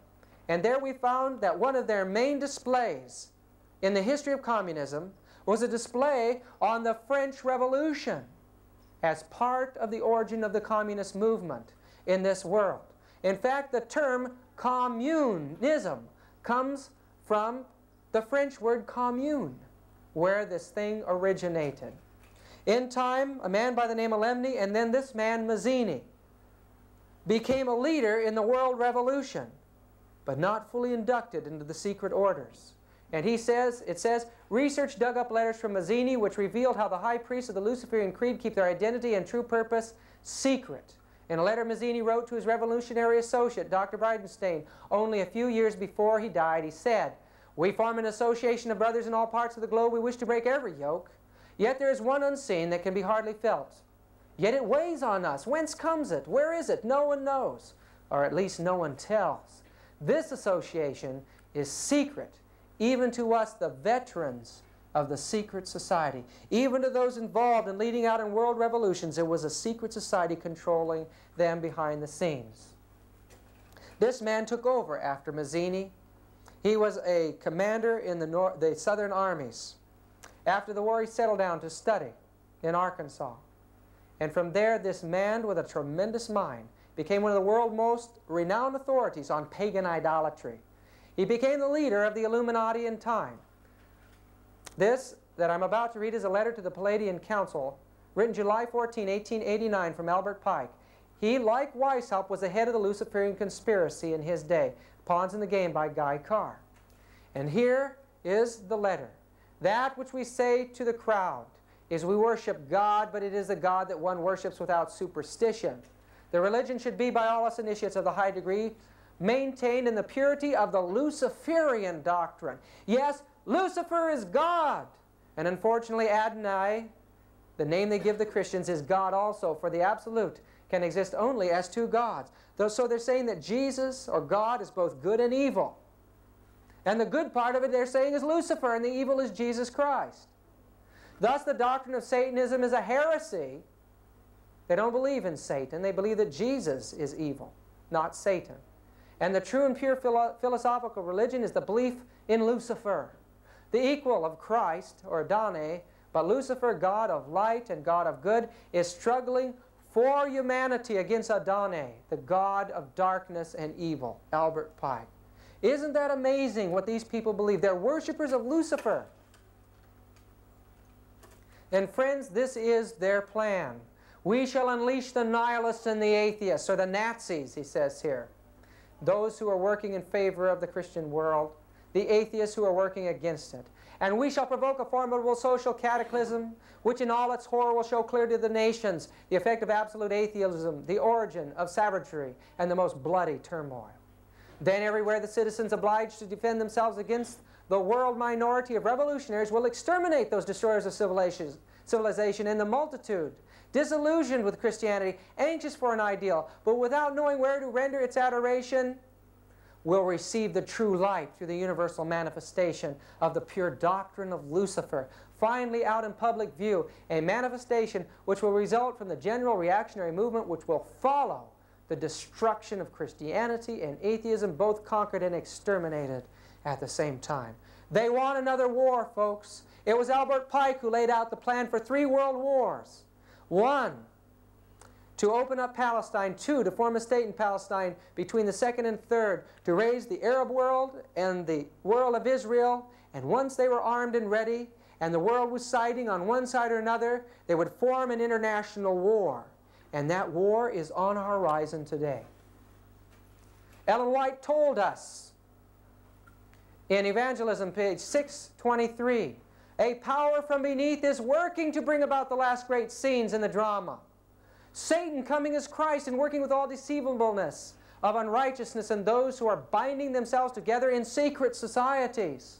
And there we found that one of their main displays in the history of communism was a display on the French Revolution as part of the origin of the communist movement in this world. In fact, the term communism comes from the French word commune, where this thing originated. In time, a man by the name of Lemny, and then this man, Mazzini, became a leader in the world revolution, but not fully inducted into the secret orders. And he says, it says, research dug up letters from Mazzini which revealed how the high priests of the Luciferian Creed keep their identity and true purpose secret. In a letter Mazzini wrote to his revolutionary associate, Dr. Bridenstine, only a few years before he died, he said, we form an association of brothers in all parts of the globe. We wish to break every yoke. Yet there is one unseen that can be hardly felt. Yet it weighs on us. Whence comes it? Where is it? No one knows, or at least no one tells. This association is secret, even to us, the veterans of the secret society. Even to those involved in leading out in world revolutions, there was a secret society controlling them behind the scenes. This man took over after Mazzini. He was a commander in the Southern armies. After the war, he settled down to study in Arkansas. And from there, this man with a tremendous mind became one of the world's most renowned authorities on pagan idolatry. He became the leader of the Illuminati in time. This that I'm about to read is a letter to the Palladian Council written July 14, 1889 from Albert Pike. He, like Weishaupt, was the head of the Luciferian conspiracy in his day, Pawns in the Game by Guy Carr. And here is the letter. That which we say to the crowd is we worship God, but it is a God that one worships without superstition. The religion should be by all us initiates of the high degree maintained in the purity of the Luciferian doctrine. Yes, Lucifer is God. And unfortunately, Adonai, the name they give the Christians, is God also, for the absolute can exist only as two gods. So they're saying that Jesus, or God, is both good and evil. And the good part of it, they're saying, is Lucifer, and the evil is Jesus Christ. Thus, the doctrine of Satanism is a heresy. They don't believe in Satan. They believe that Jesus is evil, not Satan. And the true and pure philosophical religion is the belief in Lucifer, the equal of Christ, or Adonai, but Lucifer, God of light and God of good, is struggling for humanity against Adonai, the God of darkness and evil, Albert Pike. Isn't that amazing what these people believe? They're worshipers of Lucifer. And friends, this is their plan. We shall unleash the nihilists and the atheists, or the Nazis, he says here. Those who are working in favor of the Christian world, the atheists who are working against it. And we shall provoke a formidable social cataclysm, which in all its horror will show clearly to the nations the effect of absolute atheism, the origin of savagery, and the most bloody turmoil. Then everywhere the citizens obliged to defend themselves against the world minority of revolutionaries will exterminate those destroyers of civilization in the multitude, disillusioned with Christianity, anxious for an ideal, but without knowing where to render its adoration, will receive the true light through the universal manifestation of the pure doctrine of Lucifer, finally out in public view, a manifestation which will result from the general reactionary movement which will follow the destruction of Christianity and atheism, both conquered and exterminated at the same time. They want another war, folks. It was Albert Pike who laid out the plan for 3 world wars. 1, to open up Palestine. 2, to form a state in Palestine between the 2nd and 3rd, to raise the Arab world and the world of Israel And once they were armed and ready, and the world was siding on one side or another, they would form an international war. And that war is on our horizon today. Ellen White told us in Evangelism, page 623, a power from beneath is working to bring about the last great scenes in the drama. Satan coming as Christ and working with all deceivableness of unrighteousness and those who are binding themselves together in secret societies.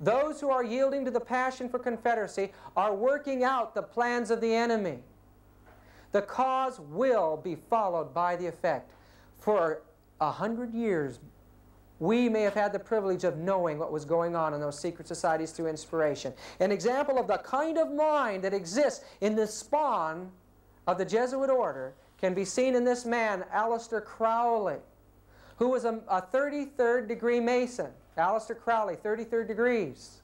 Those who are yielding to the passion for confederacy are working out the plans of the enemy. The cause will be followed by the effect. For 100 years, we may have had the privilege of knowing what was going on in those secret societies through inspiration. An example of the kind of mind that exists in the spawn of the Jesuit order can be seen in this man, Aleister Crowley, who was a 33rd degree Mason. Aleister Crowley, 33rd degrees.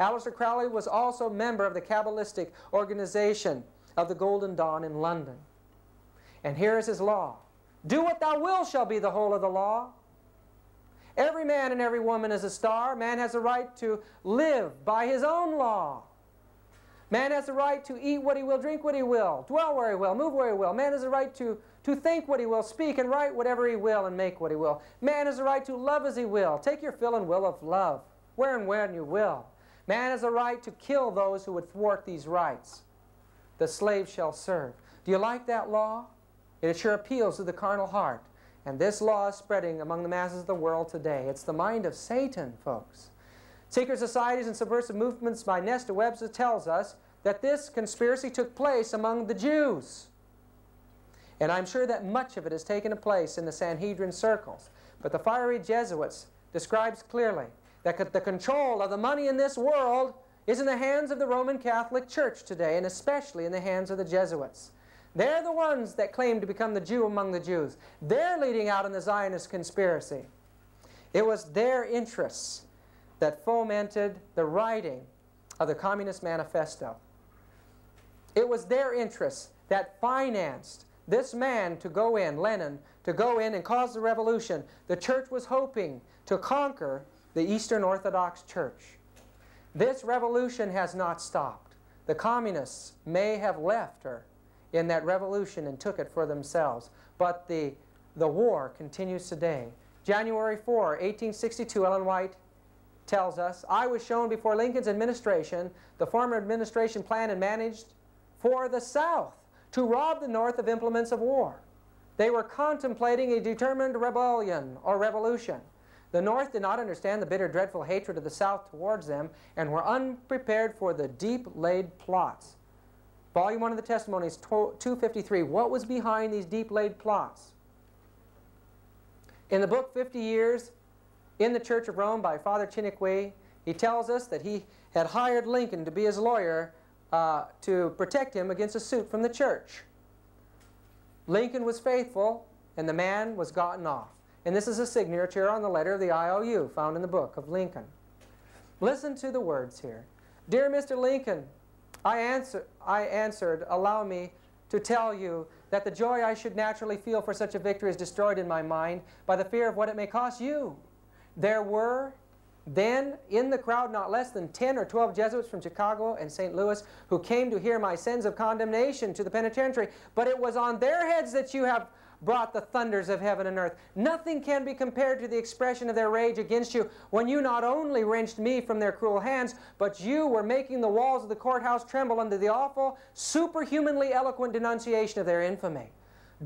Aleister Crowley was also a member of the Kabbalistic organization of the Golden Dawn in London. And here is his law. Do what thou wilt shall be the whole of the law. Every man and every woman is a star. Man has a right to live by his own law. Man has a right to eat what he will, drink what he will, dwell where he will, move where he will. Man has a right to think what he will, speak and write whatever he will, and make what he will. Man has a right to love as he will. Take your fill and will of love, where and when you will. Man has a right to kill those who would thwart these rights. The slave shall serve. Do you like that law? It sure appeals to the carnal heart. And this law is spreading among the masses of the world today. It's the mind of Satan, folks. Secret societies and subversive movements by Nesta Webster tells us that this conspiracy took place among the Jews. And I'm sure that much of it has taken place in the Sanhedrin circles. But the Fiery Jesuits describes clearly that the control of the money in this world is in the hands of the Roman Catholic Church today, and especially in the hands of the Jesuits. They're the ones that claim to become the Jew among the Jews. They're leading out in the Zionist conspiracy. It was their interests that fomented the writing of the Communist Manifesto. It was their interests that financed this man to go in, Lenin, to go in and cause the revolution. The church was hoping to conquer the Eastern Orthodox Church. This revolution has not stopped. The communists may have left her in that revolution and took it for themselves. But the war continues today. January 4, 1862, Ellen White tells us, I was shown before Lincoln's administration, the former administration planned and managed for the South to rob the North of implements of war. They were contemplating a determined rebellion or revolution. The North did not understand the bitter, dreadful hatred of the South towards them and were unprepared for the deep-laid plots. Volume 1 of the Testimonies, 253. What was behind these deep-laid plots? In the book, 50 Years in the Church of Rome by Father Chiniquy, he tells us that he had hired Lincoln to be his lawyer to protect him against a suit from the church. Lincoln was faithful, and the man was gotten off. And this is a signature on the letter of the IOU found in the book of Lincoln. Listen to the words here. Dear Mr. Lincoln, I answered, allow me to tell you that the joy I should naturally feel for such a victory is destroyed in my mind by the fear of what it may cost you. There were then in the crowd not less than 10 or 12 Jesuits from Chicago and St. Louis who came to hear my sins of condemnation to the penitentiary, but it was on their heads that you have brought the thunders of heaven and earth. Nothing can be compared to the expression of their rage against you when you not only wrenched me from their cruel hands, but you were making the walls of the courthouse tremble under the awful, superhumanly eloquent denunciation of their infamy,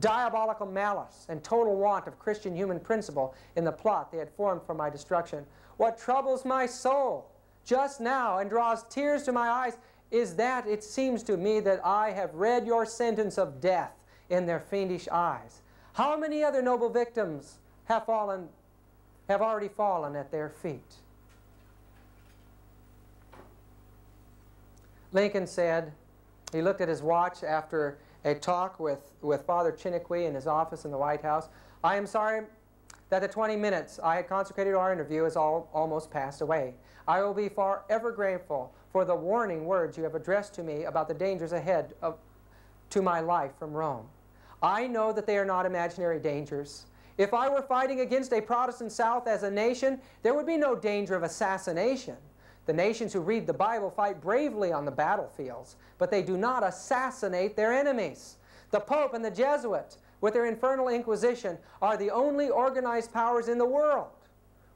diabolical malice, and total want of Christian human principle in the plot they had formed for my destruction. What troubles my soul just now and draws tears to my eyes is that it seems to me that I have read your sentence of death in their fiendish eyes. How many other noble victims have already fallen at their feet? Lincoln said, he looked at his watch after a talk with Father Chiniquy in his office in the White House. I am sorry that the 20 minutes I had consecrated to our interview has almost passed away. I will be forever grateful for the warning words you have addressed to me about the dangers ahead to my life from Rome. I know that they are not imaginary dangers, If I were fighting against a Protestant South as a nation, there would be no danger of assassination. The nations who read the Bible fight bravely on the battlefields, but they do not assassinate their enemies. The Pope and the Jesuit, with their infernal Inquisition, are the only organized powers in the world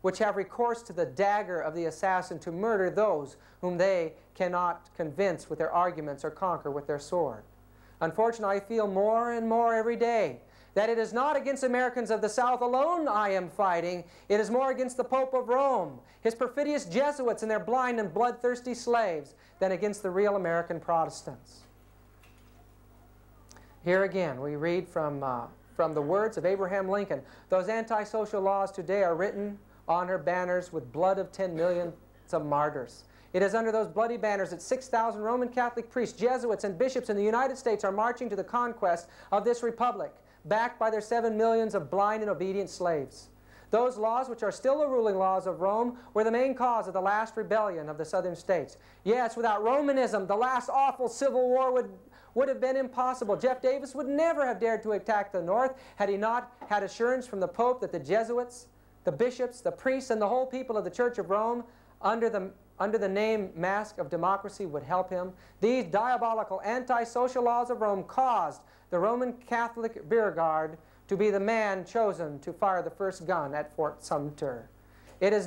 which have recourse to the dagger of the assassin to murder those whom they cannot convince with their arguments or conquer with their sword. Unfortunately, I feel more and more every day that it is not against Americans of the South alone I am fighting. It is more against the Pope of Rome, his perfidious Jesuits and their blind and bloodthirsty slaves, than against the real American Protestants. Here again, we read from the words of Abraham Lincoln. Those anti-social laws today are written on her banners with blood of 10 million of martyrs. It is under those bloody banners that 6,000 Roman Catholic priests, Jesuits, and bishops in the United States are marching to the conquest of this republic, backed by their 7 million of blind and obedient slaves. Those laws, which are still the ruling laws of Rome, were the main cause of the last rebellion of the southern states. Yes, without Romanism, the last awful civil war would have been impossible. Jeff Davis would never have dared to attack the North had he not had assurance from the Pope that the Jesuits, the bishops, the priests, and the whole people of the Church of Rome, under the name mask of democracy, would help him. These diabolical anti-social laws of Rome caused the Roman Catholic rear guard to be the man chosen to fire the first gun at Fort Sumter. Is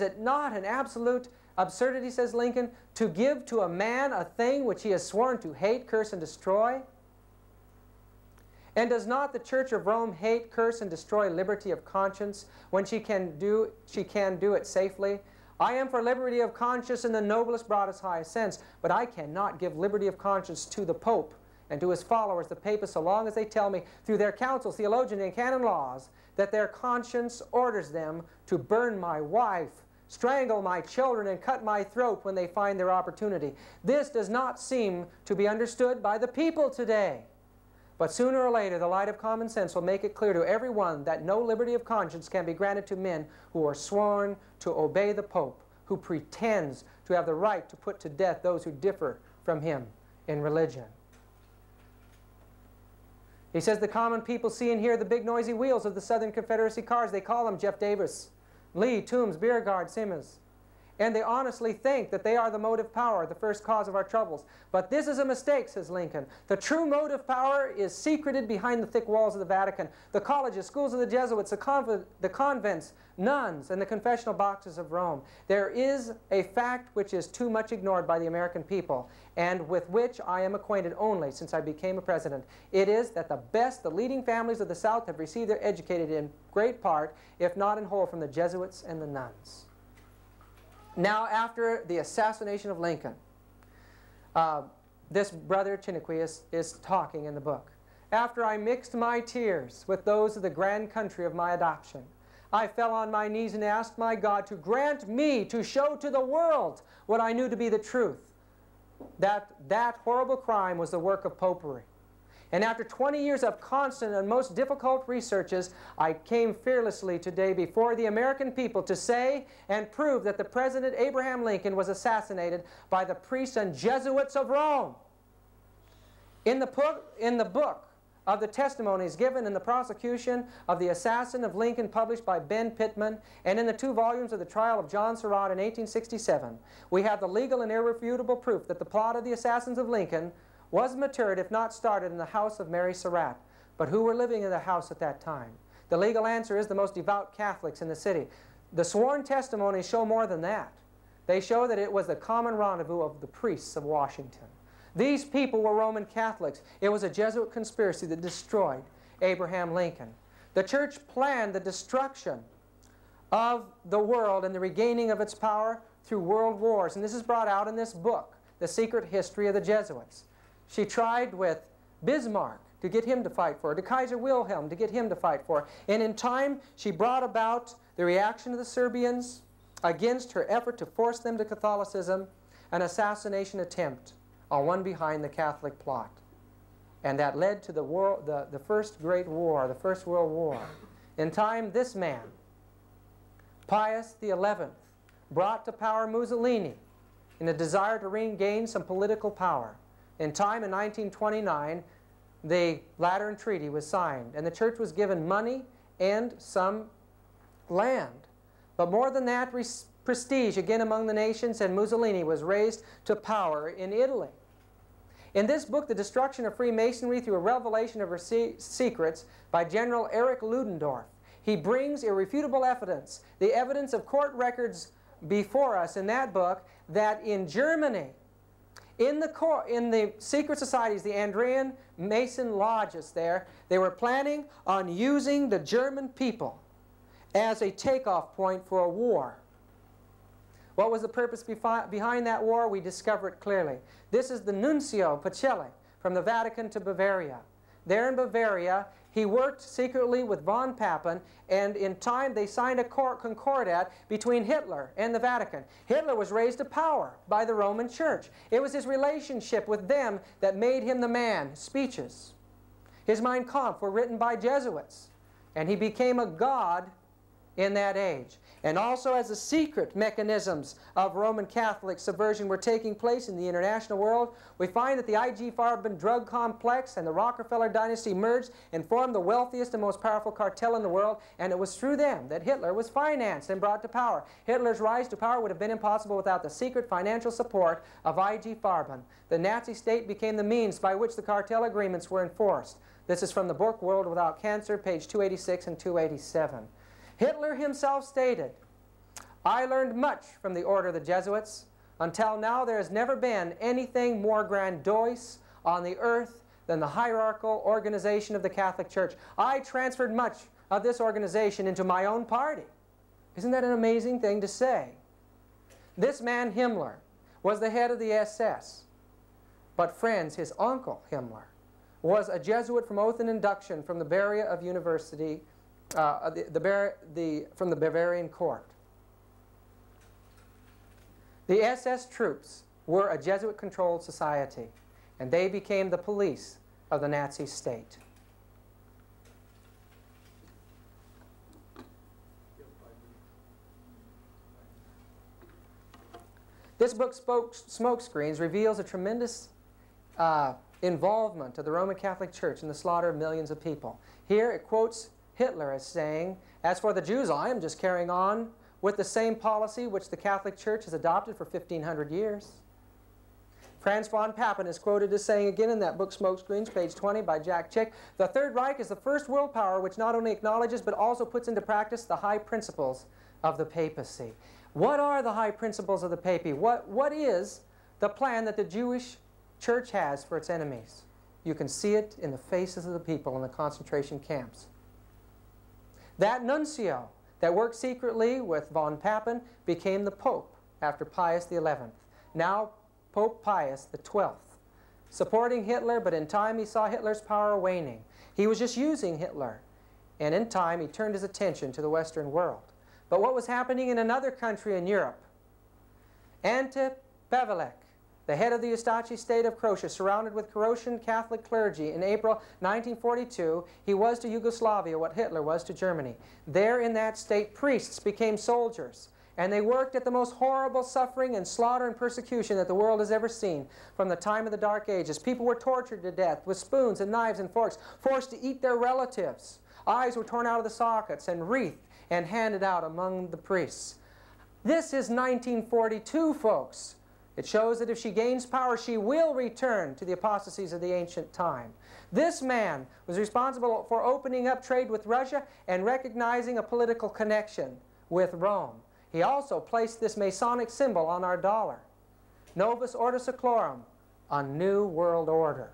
it not an absolute absurdity, says Lincoln, to give to a man a thing which he has sworn to hate, curse, and destroy? And does not the Church of Rome hate, curse, and destroy liberty of conscience when she can do it safely? I am for liberty of conscience in the noblest, broadest, highest sense, but I cannot give liberty of conscience to the Pope and to his followers, the Papists, so long as they tell me through their councils, theologians, and canon laws that their conscience orders them to burn my wife, strangle my children, and cut my throat when they find their opportunity. This does not seem to be understood by the people today. But sooner or later, the light of common sense will make it clear to everyone that no liberty of conscience can be granted to men who are sworn to obey the Pope, who pretends to have the right to put to death those who differ from him in religion. He says the common people see and hear the big noisy wheels of the Southern Confederacy cars. They call them Jeff Davis, Lee, Toombs, Beauregard, Simmons. And they honestly think that they are the motive power, the first cause of our troubles. But this is a mistake, says Lincoln. The true motive power is secreted behind the thick walls of the Vatican, the colleges, schools of the Jesuits, the convents, nuns, and the confessional boxes of Rome. There is a fact which is too much ignored by the American people, and with which I am acquainted only since I became a president. It is that the leading families of the South have received their educated in great part, if not in whole, from the Jesuits and the nuns. Now, after the assassination of Lincoln, this brother Chiniquy is talking in the book. After I mixed my tears with those of the grand country of my adoption, I fell on my knees and asked my God to grant me to show to the world what I knew to be the truth, that horrible crime was the work of popery. And after 20 years of constant and most difficult researches, I came fearlessly today before the American people to say and prove that the President Abraham Lincoln was assassinated by the priests and Jesuits of Rome. In the book of the testimonies given in the prosecution of the assassin of Lincoln, published by Ben Pittman, and in the 2 volumes of the trial of John Surratt in 1867, we have the legal and irrefutable proof that the plot of the assassins of Lincoln was matured, if not started, in the house of Mary Surratt. But who were living in the house at that time? The legal answer is the most devout Catholics in the city. The sworn testimonies show more than that. They show that it was the common rendezvous of the priests of Washington. These people were Roman Catholics. It was a Jesuit conspiracy that destroyed Abraham Lincoln. The church planned the destruction of the world and the regaining of its power through world wars. And this is brought out in this book, The Secret History of the Jesuits. She tried with Bismarck to get him to fight for her, to Kaiser Wilhelm to get him to fight for her. And in time, she brought about the reaction of the Serbians against her effort to force them to Catholicism, an assassination attempt on one behind the Catholic plot. And that led to the First Great War, the First World War. In time, this man, Pius XI, brought to power Mussolini in a desire to regain some political power. In time, in 1929, the Lateran Treaty was signed, and the church was given money and some land. But more than that, prestige again among the nations, and Mussolini was raised to power in Italy. In this book, The Destruction of Freemasonry Through a Revelation of Her Secrets, by General Erich Ludendorff, he brings irrefutable evidence, the evidence of court records before us in that book, that in Germany, in the secret societies, the Andrean Mason lodges there, they were planning on using the German people as a takeoff point for a war. What was the purpose behind that war? We discover it clearly. This is the Nuncio Pacelli from the Vatican to Bavaria. There in Bavaria, he worked secretly with von Papen, and in time they signed a concordat between Hitler and the Vatican. Hitler was raised to power by the Roman Church. It was his relationship with them that made him the man. Speeches, his Mein Kampf, were written by Jesuits, and he became a god in that age. And also, as the secret mechanisms of Roman Catholic subversion were taking place in the international world, we find that the IG Farben drug complex and the Rockefeller dynasty merged and formed the wealthiest and most powerful cartel in the world, and it was through them that Hitler was financed and brought to power. Hitler's rise to power would have been impossible without the secret financial support of IG Farben. The Nazi state became the means by which the cartel agreements were enforced. This is from the book World Without Cancer, page 286 and 287. Hitler himself stated, "I learned much from the order of the Jesuits. Until now there has never been anything more grandiose on the earth than the hierarchical organization of the Catholic Church. I transferred much of this organization into my own party." Isn't that an amazing thing to say? This man Himmler was the head of the SS, but friends, his uncle Himmler was a Jesuit from oath and induction from the Bavaria of University, from the Bavarian court. The SS troops were a Jesuit-controlled society, and they became the police of the Nazi state. This book, Smokescreens, reveals a tremendous involvement of the Roman Catholic Church in the slaughter of millions of people. Here it quotes Hitler as saying, "As for the Jews, I am just carrying on with the same policy which the Catholic Church has adopted for 1,500 years." Franz von Papen is quoted as saying again in that book Smokescreens, page 20, by Jack Chick, "The Third Reich is the first world power which not only acknowledges but also puts into practice the high principles of the papacy." What are the high principles of the papacy? What is the plan that the Jewish Church has for its enemies? You can see it in the faces of the people in the concentration camps. That nuncio that worked secretly with von Papen became the Pope after Pius XI, now Pope Pius XII, supporting Hitler, but in time he saw Hitler's power waning. He was just using Hitler, and in time he turned his attention to the Western world. But what was happening in another country in Europe? Ante Pavelic, the head of the Ustachi state of Croatia, surrounded with Croatian Catholic clergy in April 1942, he was to Yugoslavia what Hitler was to Germany. There in that state, priests became soldiers, and they worked at the most horrible suffering and slaughter and persecution that the world has ever seen from the time of the Dark Ages. People were tortured to death with spoons and knives and forks, forced to eat their relatives. Eyes were torn out of the sockets and wreathed and handed out among the priests. This is 1942, folks. It shows that if she gains power, she will return to the apostasies of the ancient time. This man was responsible for opening up trade with Russia and recognizing a political connection with Rome. He also placed this Masonic symbol on our dollar. Novus Ordo Seclorum, a new world order.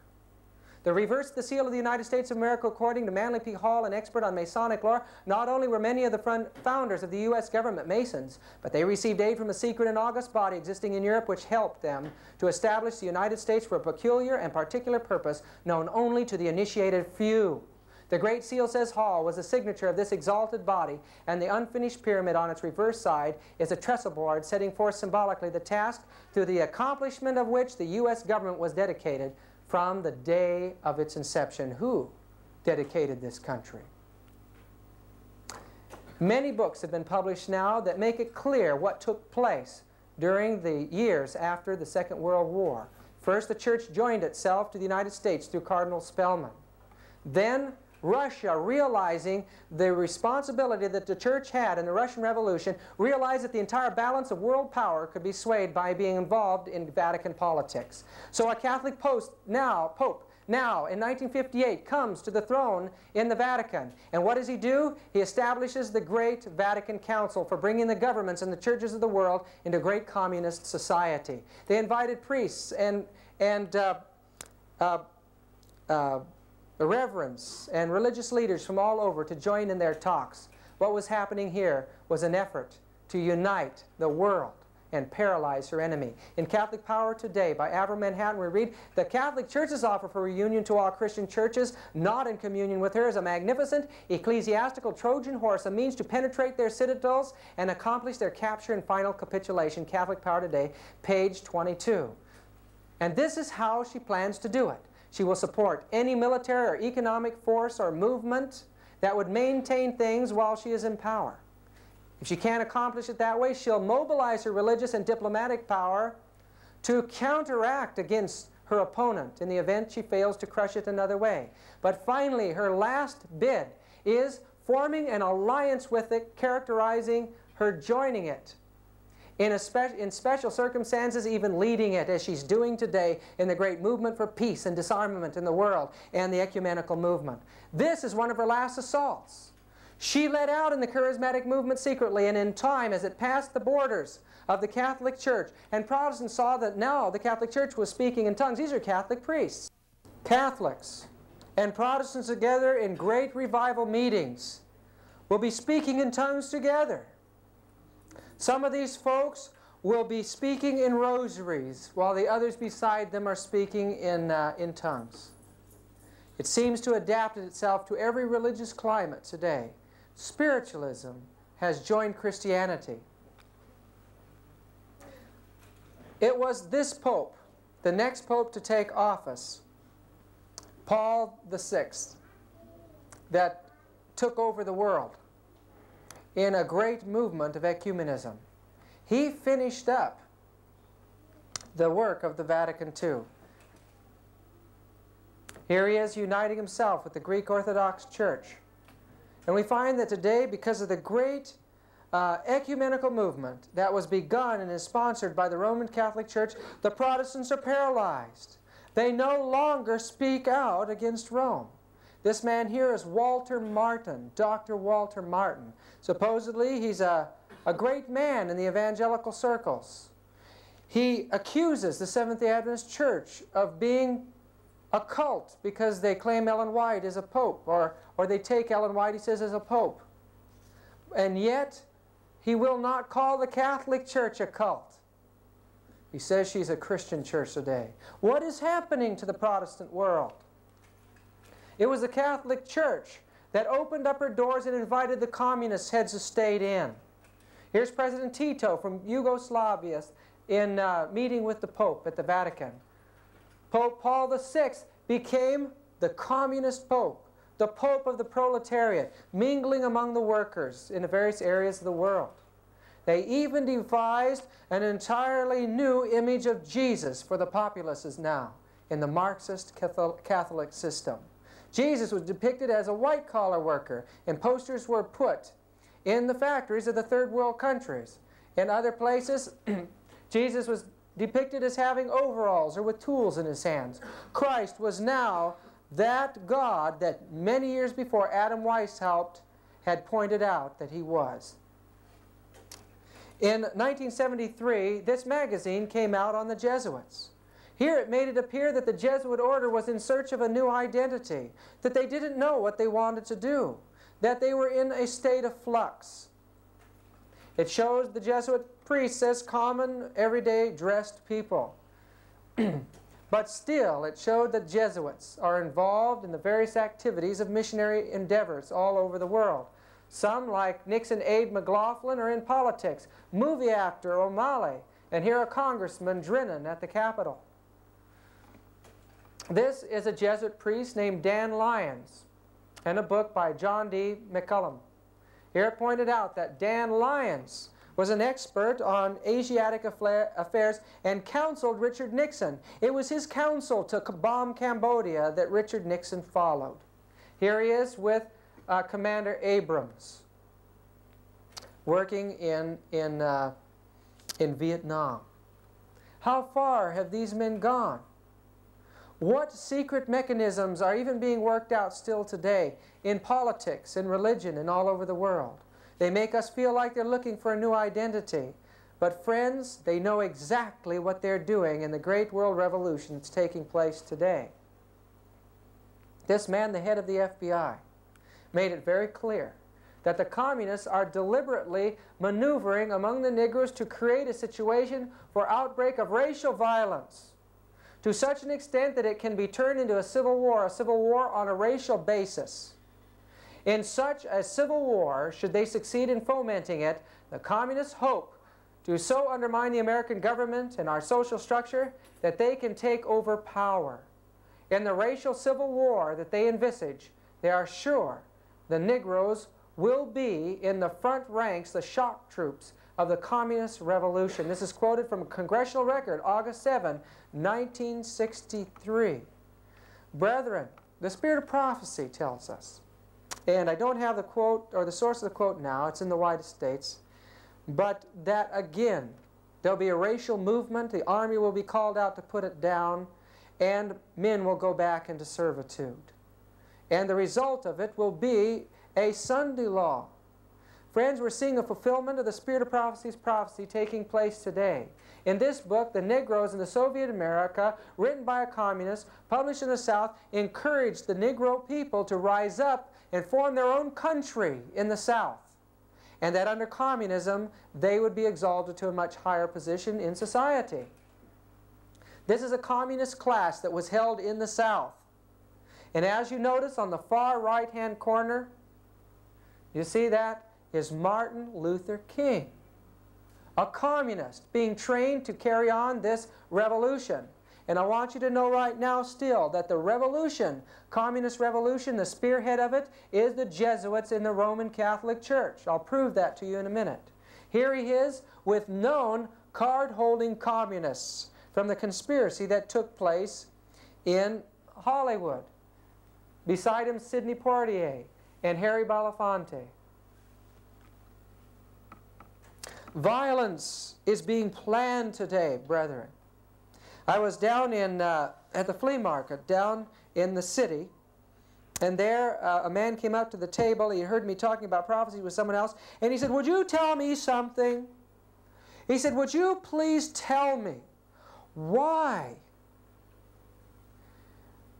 The reverse of the seal of the United States of America, according to Manly P. Hall, an expert on Masonic lore, not only were many of the founders of the U.S. government Masons, but they received aid from a secret and august body existing in Europe, which helped them to establish the United States for a peculiar and particular purpose known only to the initiated few. The Great Seal, says Hall, was the signature of this exalted body, and the unfinished pyramid on its reverse side is a trestle board setting forth symbolically the task through the accomplishment of which the U.S. government was dedicated from the day of its inception. Who dedicated this country? Many books have been published now that make it clear what took place during the years after the Second World War. First, the Church joined itself to the United States through Cardinal Spellman. Then Russia, realizing the responsibility that the Church had in the Russian Revolution, realized that the entire balance of world power could be swayed by being involved in Vatican politics. So a Catholic Pope now, in 1958, comes to the throne in the Vatican. And what does he do? He establishes the Great Vatican Council for bringing the governments and the churches of the world into great communist society. They invited priests and reverends and religious leaders from all over to join in their talks. What was happening here was an effort to unite the world and paralyze her enemy. In Catholic Power Today by Avram Manhattan, we read, "The Catholic Church's offer for reunion to all Christian churches not in communion with her is a magnificent ecclesiastical Trojan horse, a means to penetrate their citadels and accomplish their capture and final capitulation." Catholic Power Today, page 22. And this is how she plans to do it. She will support any military or economic force or movement that would maintain things while she is in power. If she can't accomplish it that way, she'll mobilize her religious and diplomatic power to counteract against her opponent in the event she fails to crush it another way. But finally, her last bid is forming an alliance with it, characterizing her joining it. In special circumstances, even leading it, as she's doing today in the great movement for peace and disarmament in the world and the ecumenical movement. This is one of her last assaults. She led out in the charismatic movement secretly, and in time, as it passed the borders of the Catholic Church, and Protestants saw that now the Catholic Church was speaking in tongues. These are Catholic priests. Catholics and Protestants together in great revival meetings will be speaking in tongues together. Some of these folks will be speaking in rosaries, while the others beside them are speaking in tongues. It seems to adapt itself to every religious climate today. Spiritualism has joined Christianity. It was this pope, the next pope to take office, Paul VI, that took over the world in a great movement of ecumenism. He finished up the work of the Vatican II. Here he is uniting himself with the Greek Orthodox Church. And we find that today, because of the great ecumenical movement that was begun and is sponsored by the Roman Catholic Church, the Protestants are paralyzed. They no longer speak out against Rome. This man here is Walter Martin, Dr. Walter Martin. Supposedly, he's a great man in the evangelical circles. He accuses the Seventh-day Adventist Church of being occult because they claim Ellen White is a pope, or they take Ellen White, he says, as a pope. And yet, he will not call the Catholic Church a cult. He says she's a Christian church today. What is happening to the Protestant world? It was the Catholic Church that opened up her doors and invited the communist heads of state in. Here's President Tito from Yugoslavia in meeting with the Pope at the Vatican. Pope Paul VI became the communist pope, the pope of the proletariat, mingling among the workers in the various areas of the world. They even devised an entirely new image of Jesus for the populaces now in the Marxist Catholic system. Jesus was depicted as a white-collar worker, and posters were put in the factories of the third world countries. In other places, Jesus was depicted as having overalls or with tools in his hands. Christ was now that God that many years before Adam Weishaupt had pointed out that he was. In 1973, this magazine came out on the Jesuits. Here it made it appear that the Jesuit order was in search of a new identity, that they didn't know what they wanted to do, that they were in a state of flux. It shows the Jesuit priests as common, everyday, dressed people. But still, it showed that Jesuits are involved in the various activities of missionary endeavors all over the world. Some, like Nixon aide McLaughlin, are in politics, movie actor O'Malley, and here a Congressman Drennan at the Capitol. This is a Jesuit priest named Dan Lyons and a book by John D. McCullum. Here it pointed out that Dan Lyons was an expert on Asiatic affairs and counseled Richard Nixon. It was his counsel to bomb Cambodia that Richard Nixon followed. Here he is with Commander Abrams, working in Vietnam. How far have these men gone? What secret mechanisms are even being worked out still today in politics, in religion, and all over the world? They make us feel like they're looking for a new identity. But friends, they know exactly what they're doing in the great world revolution that's taking place today. This man, the head of the FBI, made it very clear that the communists are deliberately maneuvering among the Negroes to create a situation for outbreak of racial violence to such an extent that it can be turned into a civil war on a racial basis. In such a civil war, should they succeed in fomenting it, the communists hope to so undermine the American government and our social structure that they can take over power. In the racial civil war that they envisage, they are sure the Negroes will be in the front ranks, the shock troops of the communist revolution. This is quoted from Congressional Record, August 7, 1963. Brethren, the spirit of prophecy tells us, and I don't have the quote or the source of the quote now, it's in the White States, but that again, there'll be a racial movement, the army will be called out to put it down, and men will go back into servitude. And the result of it will be a Sunday law. Friends, we're seeing a fulfillment of the spirit of prophecy's prophecy taking place today. In this book, The Negroes in the Soviet America, written by a communist, published in the South, encouraged the Negro people to rise up and form their own country in the South, and that under communism, they would be exalted to a much higher position in society. This is a communist class that was held in the South. And as you notice on the far right-hand corner, you see that is Martin Luther King, a communist being trained to carry on this revolution. And I want you to know right now still that the revolution, communist revolution, the spearhead of it is the Jesuits in the Roman Catholic Church. I'll prove that to you in a minute. Here he is with known card-holding communists from the conspiracy that took place in Hollywood. Beside him, Sidney Poitier and Harry Belafonte. Violence is being planned today, brethren. I was down in, at the flea market, down in the city, and there a man came up to the table. He heard me talking about prophecy with someone else, and he said, "Would you tell me something?" He said, "Would you please tell me why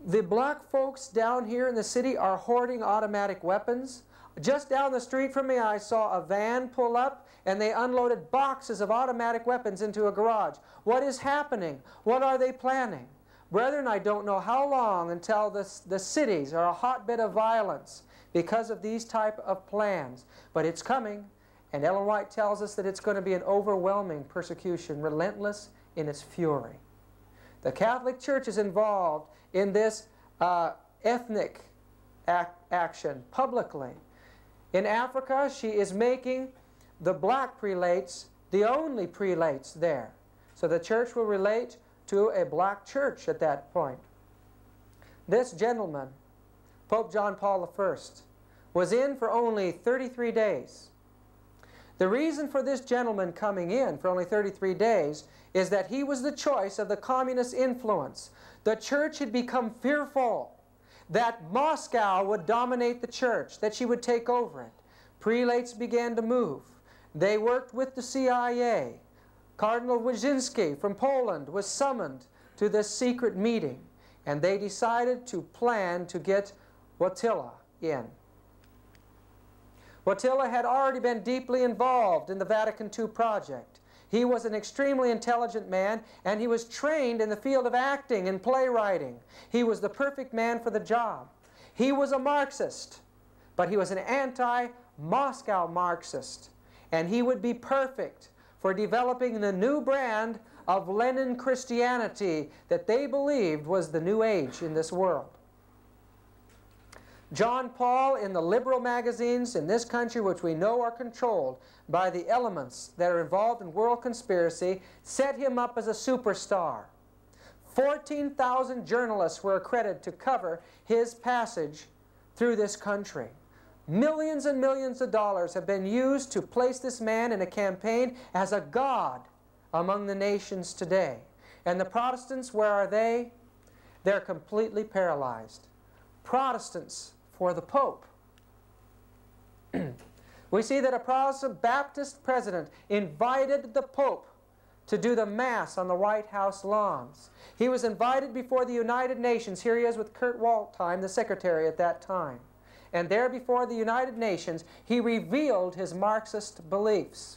the black folks down here in the city are hoarding automatic weapons?" Just down the street from me, I saw a van pull up, and they unloaded boxes of automatic weapons into a garage. What is happening? What are they planning? Brethren, I don't know how long until the cities are a hotbed of violence because of these type of plans. But it's coming, and Ellen White tells us that it's going to be an overwhelming persecution, relentless in its fury. The Catholic Church is involved in this ethnic action publicly. In Africa, she is making the black prelates the only prelates there. So the church will relate to a black church at that point. This gentleman, Pope John Paul I, was in for only 33 days. The reason for this gentleman coming in for only 33 days is that he was the choice of the communist influence. The church had become fearful that Moscow would dominate the church, that she would take over it. Prelates began to move. They worked with the CIA. Cardinal Wyszynski from Poland was summoned to this secret meeting, and they decided to plan to get Wojtyla in. Wojtyla had already been deeply involved in the Vatican II project. He was an extremely intelligent man, and he was trained in the field of acting and playwriting. He was the perfect man for the job. He was a Marxist, but he was an anti-Moscow Marxist, and he would be perfect for developing the new brand of Lenin Christianity that they believed was the new age in this world. John Paul, in the liberal magazines in this country, which we know are controlled by the elements that are involved in world conspiracy, set him up as a superstar. 14,000 journalists were accredited to cover his passage through this country. Millions and millions of dollars have been used to place this man in a campaign as a god among the nations today. And the Protestants, where are they? They're completely paralyzed. Protestants for the Pope. We see that a Protestant Baptist president invited the Pope to do the Mass on the White House lawns. He was invited before the United Nations. Here he is with Kurt Waldheim, the secretary at that time. And there before the United Nations, he revealed his Marxist beliefs.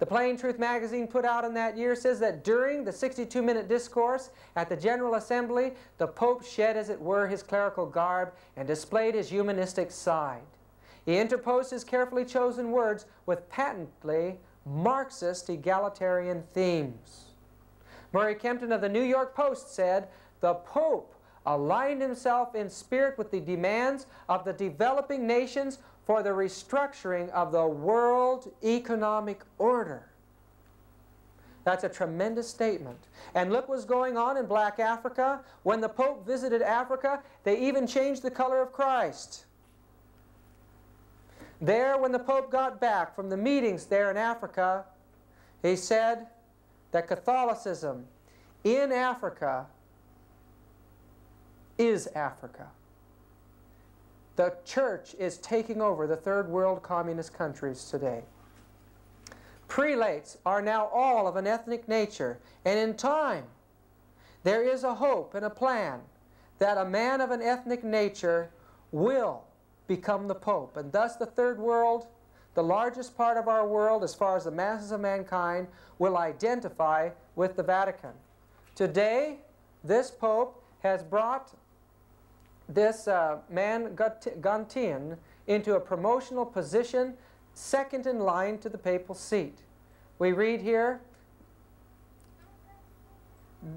The Plain Truth magazine put out in that year says that during the 62-minute discourse at the General Assembly, the Pope shed, as it were, his clerical garb and displayed his humanistic side. He interposed his carefully chosen words with patently Marxist egalitarian themes. Murray Kempton of the New York Post said, "The Pope aligned himself in spirit with the demands of the developing nations for the restructuring of the world economic order." That's a tremendous statement. And look what's going on in Black Africa. When the Pope visited Africa, they even changed the color of Christ. There, when the Pope got back from the meetings there in Africa, he said that Catholicism in Africa is Africa. The church is taking over the third world communist countries today. Prelates are now all of an ethnic nature, and in time there is a hope and a plan that a man of an ethnic nature will become the Pope, and thus the third world, the largest part of our world as far as the masses of mankind, will identify with the Vatican. Today, this Pope has brought this man Gontian into a promotional position, second in line to the papal seat. We read here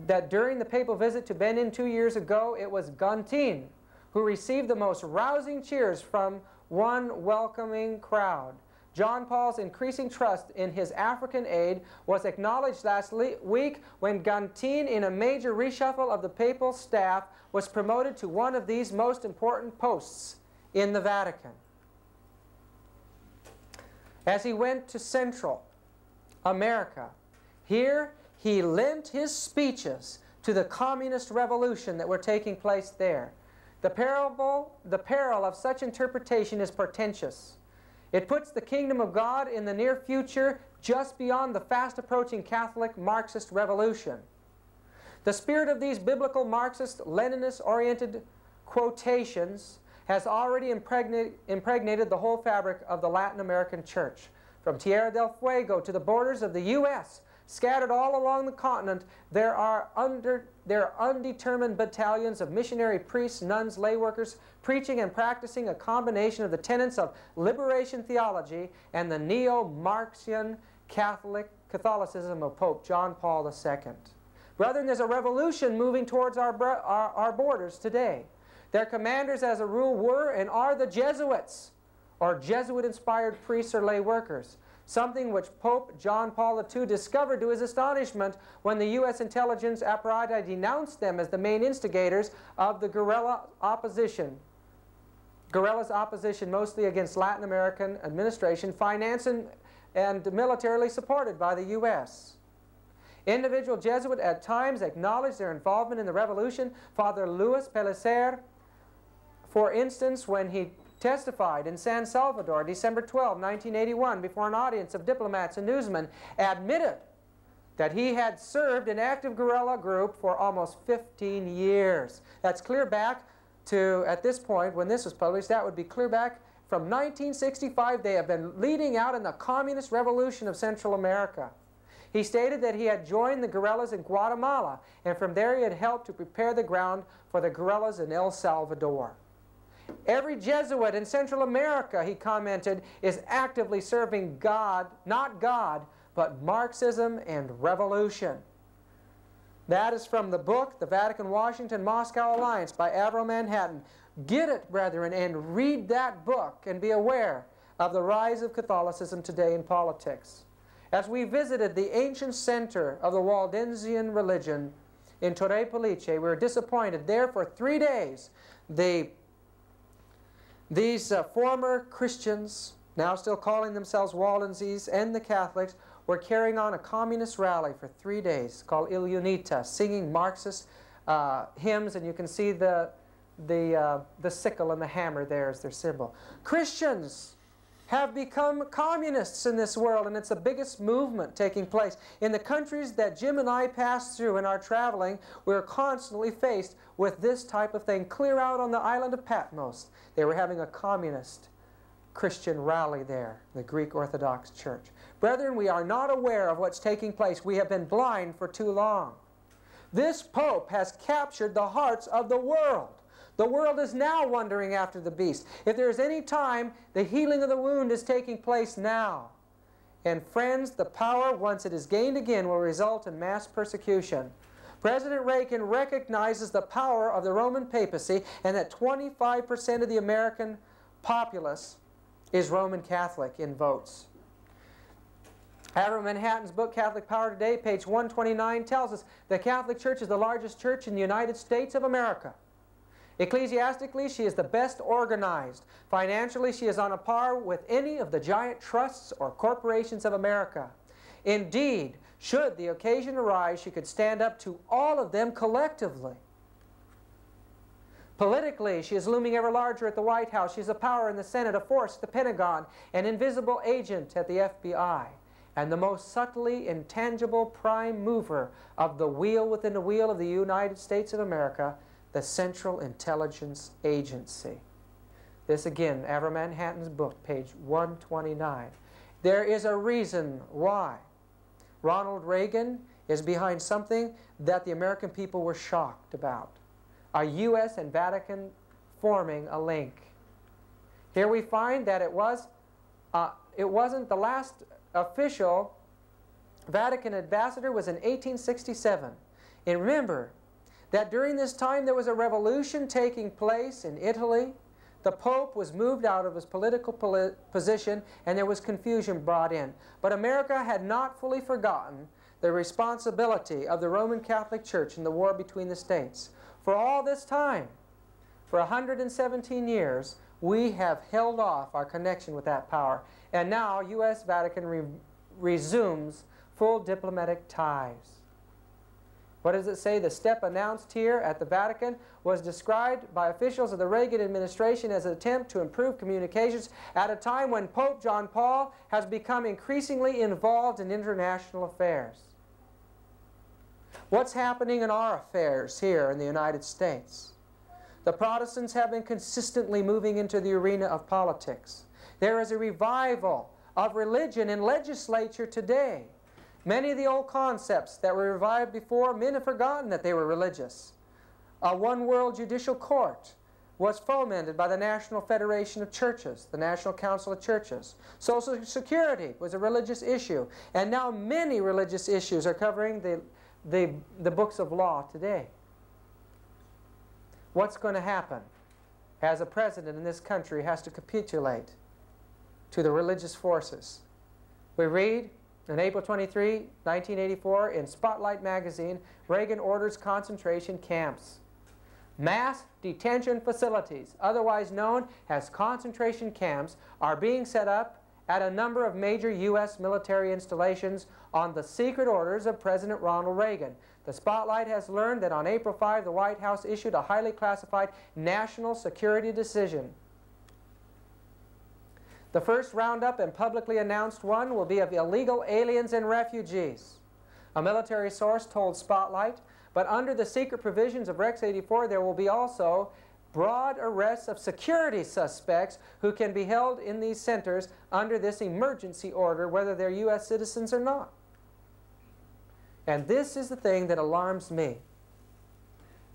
that during the papal visit to Benin 2 years ago, it was Gontian who received the most rousing cheers from one welcoming crowd. John Paul's increasing trust in his African aid was acknowledged last week when Gontian, in a major reshuffle of the papal staff, was promoted to one of these most important posts in the Vatican. As he went to Central America, here he lent his speeches to the communist revolution that were taking place there. The peril of such interpretation is portentous. It puts the kingdom of God in the near future just beyond the fast-approaching Catholic Marxist revolution. The spirit of these biblical Marxist, Leninist-oriented quotations has already impregnated the whole fabric of the Latin American church. From Tierra del Fuego to the borders of the U.S., scattered all along the continent, there are undetermined battalions of missionary priests, nuns, lay workers, preaching and practicing a combination of the tenets of liberation theology and the neo-Marxian Catholicism of Pope John Paul II. Brethren, there's a revolution moving towards our borders today. Their commanders, as a rule, were and are the Jesuits, or Jesuit-inspired priests or lay workers. Something which Pope John Paul II discovered to his astonishment when the U.S. intelligence apparatus denounced them as the main instigators of the guerrillas' opposition mostly against Latin American administration, financed and militarily supported by the U.S. Individual Jesuit at times acknowledged their involvement in the revolution. Father Louis Pellicer, for instance, when he testified in San Salvador, December 12, 1981, before an audience of diplomats and newsmen, admitted that he had served an active guerrilla group for almost 15 years. That's clear back to, at this point, when this was published, that would be clear back from 1965. They have been leading out in the communist revolution of Central America. He stated that he had joined the guerrillas in Guatemala, and from there he had helped to prepare the ground for the guerrillas in El Salvador. Every Jesuit in Central America, he commented, is actively serving God, not God, but Marxism and revolution. That is from the book, The Vatican-Washington-Moscow Alliance by Avro Manhattan. Get it, brethren, and read that book and be aware of the rise of Catholicism today in politics. As we visited the ancient center of the Waldensian religion in Torre Pellice, we were disappointed there for 3 days. The These former Christians, now still calling themselves Waldenses, and the Catholics were carrying on a communist rally for 3 days called Il Unita, singing Marxist hymns, and you can see the sickle and the hammer there as their symbol. Christians have become communists in this world, and it's the biggest movement taking place. In the countries that Jim and I pass through in our traveling, we're constantly faced with this type of thing. Clear out on the island of Patmos, they were having a communist Christian rally there, the Greek Orthodox Church. Brethren, we are not aware of what's taking place. We have been blind for too long. This Pope has captured the hearts of the world. The world is now wandering after the beast. If there is any time, the healing of the wound is taking place now. And friends, the power, once it is gained again, will result in mass persecution. President Reagan recognizes the power of the Roman papacy and that 25% of the American populace is Roman Catholic in votes. However, Manhattan's book, Catholic Power Today, page 129, tells us the Catholic Church is the largest church in the United States of America. Ecclesiastically, she is the best organized. Financially, she is on a par with any of the giant trusts or corporations of America. Indeed, should the occasion arise, she could stand up to all of them collectively. Politically, she is looming ever larger at the White House. She is a power in the Senate, a force at the Pentagon, an invisible agent at the FBI, and the most subtly intangible prime mover of the wheel within the wheel of the United States of America, the Central Intelligence Agency. This again, Avra Manhattan's book, page 129. There is a reason why Ronald Reagan is behind something that the American people were shocked about. A U.S. and Vatican forming a link. Here we find that it wasn't the last official Vatican ambassador was in 1867. And remember, that during this time there was a revolution taking place in Italy. The Pope was moved out of his political position and there was confusion brought in. But America had not fully forgotten the responsibility of the Roman Catholic Church in the war between the states. For all this time, for 117 years, we have held off our connection with that power. And now U.S. Vatican resumes full diplomatic ties. What does it say? The step announced here at the Vatican was described by officials of the Reagan administration as an attempt to improve communications at a time when Pope John Paul has become increasingly involved in international affairs. What's happening in our affairs here in the United States? The Protestants have been consistently moving into the arena of politics. There is a revival of religion in legislature today. Many of the old concepts that were revived before, men have forgotten that they were religious. A one-world judicial court was fomented by the National Federation of Churches, the National Council of Churches. Social Security was a religious issue, and now many religious issues are covering the books of law today. What's going to happen as a president in this country has to capitulate to the religious forces? We read, on April 23, 1984, in Spotlight magazine, Reagan orders concentration camps. Mass detention facilities, otherwise known as concentration camps, are being set up at a number of major U.S. military installations on the secret orders of President Ronald Reagan. The Spotlight has learned that on April 5, the White House issued a highly classified national security decision. The first roundup and publicly announced one will be of illegal aliens and refugees. A military source told Spotlight, but under the secret provisions of Rex 84, there will be also broad arrests of security suspects who can be held in these centers under this emergency order, whether they're U.S. citizens or not. And this is the thing that alarms me.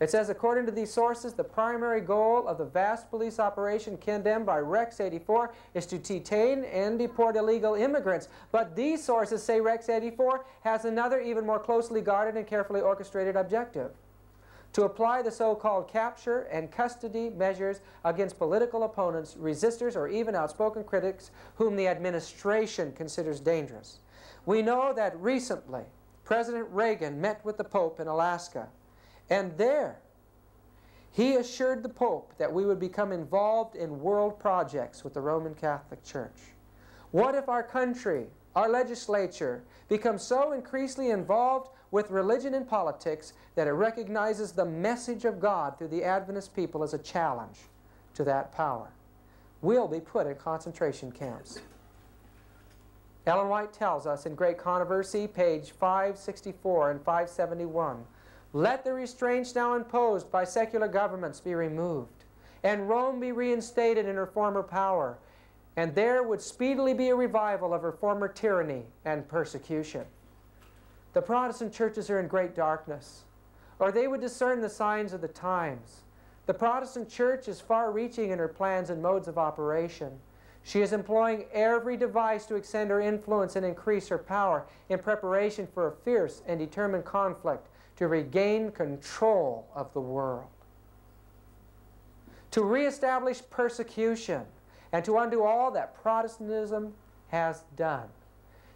It says, according to these sources, the primary goal of the vast police operation condemned by Rex 84 is to detain and deport illegal immigrants. But these sources say Rex 84 has another, even more closely guarded and carefully orchestrated objective: to apply the so-called capture and custody measures against political opponents, resistors, or even outspoken critics whom the administration considers dangerous. We know that recently President Reagan met with the Pope in Alaska. And there, He assured the Pope that we would become involved in world projects with the Roman Catholic Church. What if our country, our legislature, becomes so increasingly involved with religion and politics that it recognizes the message of God through the Adventist people as a challenge to that power? We'll be put in concentration camps. Ellen White tells us in Great Controversy, page 564 and 571, "Let the restraints now imposed by secular governments be removed, and Rome be reinstated in her former power, and there would speedily be a revival of her former tyranny and persecution." The Protestant churches are in great darkness, or they would discern the signs of the times. The Protestant church is far-reaching in her plans and modes of operation. She is employing every device to extend her influence and increase her power in preparation for a fierce and determined conflict to regain control of the world. To reestablish persecution and to undo all that Protestantism has done.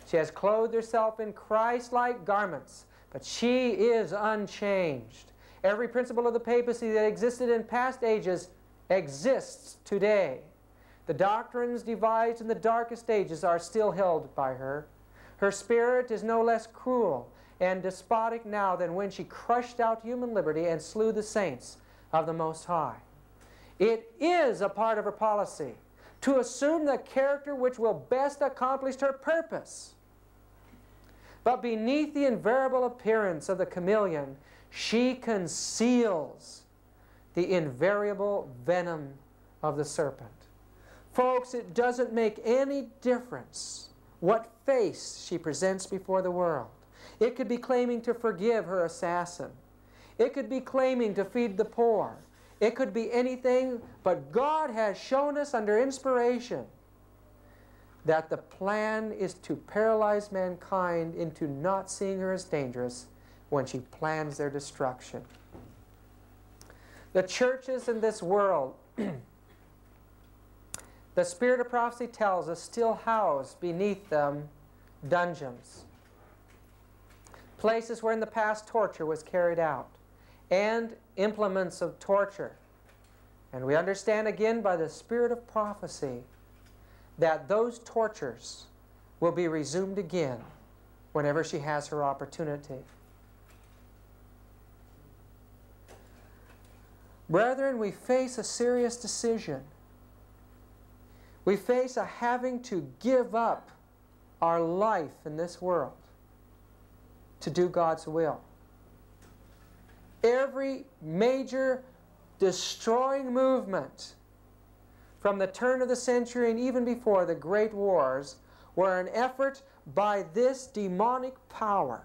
She has clothed herself in Christ-like garments, but she is unchanged. Every principle of the papacy that existed in past ages exists today. The doctrines devised in the darkest ages are still held by her. Her spirit is no less cruel and despotic now than when she crushed out human liberty and slew the saints of the Most High. It is a part of her policy to assume the character which will best accomplish her purpose. But beneath the invariable appearance of the chameleon, she conceals the invariable venom of the serpent. Folks, it doesn't make any difference what face she presents before the world. It could be claiming to forgive her assassin. It could be claiming to feed the poor. It could be anything, but God has shown us under inspiration that the plan is to paralyze mankind into not seeing her as dangerous when she plans their destruction. The churches in this world, the Spirit of Prophecy tells us, still house beneath them dungeons, places where in the past torture was carried out, and implements of torture. And we understand again by the Spirit of Prophecy that those tortures will be resumed again whenever she has her opportunity. Brethren, we face a serious decision. We face a having to give up our life in this world to do God's will. Every major destroying movement from the turn of the century and even before the Great Wars were an effort by this demonic power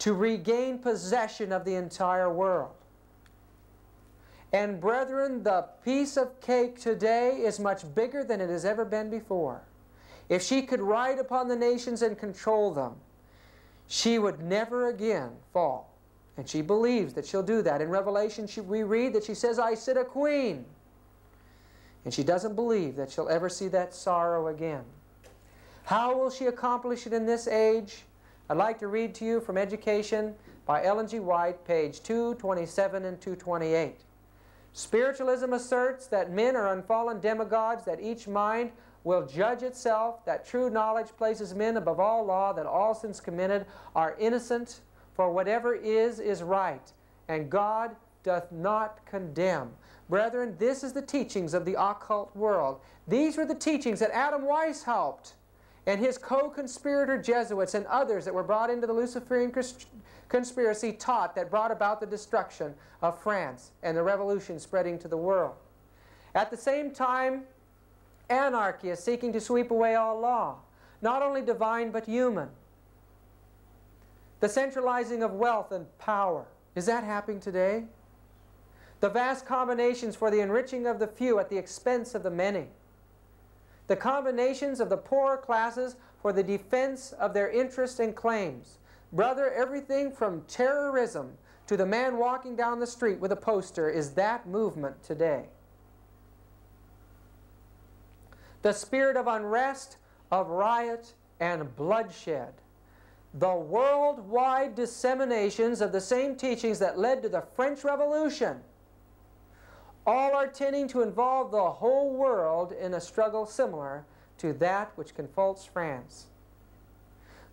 to regain possession of the entire world. And brethren, the piece of cake today is much bigger than it has ever been before. If she could ride upon the nations and control them, she would never again fall. And she believes that she'll do that. In Revelation, we read that she says, "I sit a queen." And she doesn't believe that she'll ever see that sorrow again. How will she accomplish it in this age? I'd like to read to you from Education by Ellen G. White, page 227 and 228. "Spiritualism asserts that men are unfallen demigods, that each mind will judge itself, that true knowledge places men above all law, that all sins committed are innocent, for whatever is right, and God doth not condemn." Brethren, this is the teachings of the occult world. These were the teachings that Adam Weishaupt and his co-conspirator Jesuits and others that were brought into the Luciferian conspiracy taught, that brought about the destruction of France and the revolution spreading to the world. At the same time, anarchy is seeking to sweep away all law, not only divine but human. The centralizing of wealth and power, is that happening today? The vast combinations for the enriching of the few at the expense of the many. The combinations of the poorer classes for the defense of their interests and claims. Brother, everything from terrorism to the man walking down the street with a poster is that movement today. The spirit of unrest, of riot, and bloodshed. The worldwide disseminations of the same teachings that led to the French Revolution all are tending to involve the whole world in a struggle similar to that which convulses France.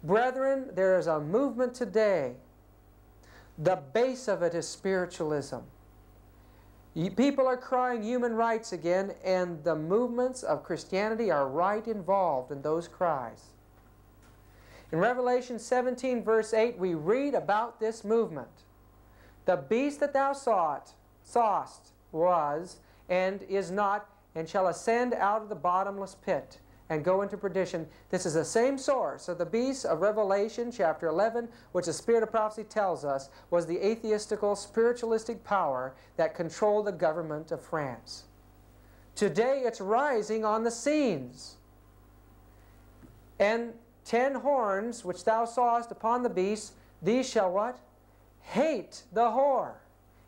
Brethren, there is a movement today. The base of it is spiritualism. People are crying human rights again, and the movements of Christianity are right involved in those cries. In Revelation 17, verse 8, we read about this movement. The beast that thou sawest was, and is not, and shall ascend out of the bottomless pit, and go into perdition. This is the same source of the beast of Revelation chapter 11, which the Spirit of Prophecy tells us was the atheistical, spiritualistic power that controlled the government of France. Today it's rising on the scenes. And 10 horns, which thou sawest upon the beast, these shall what? Hate the whore,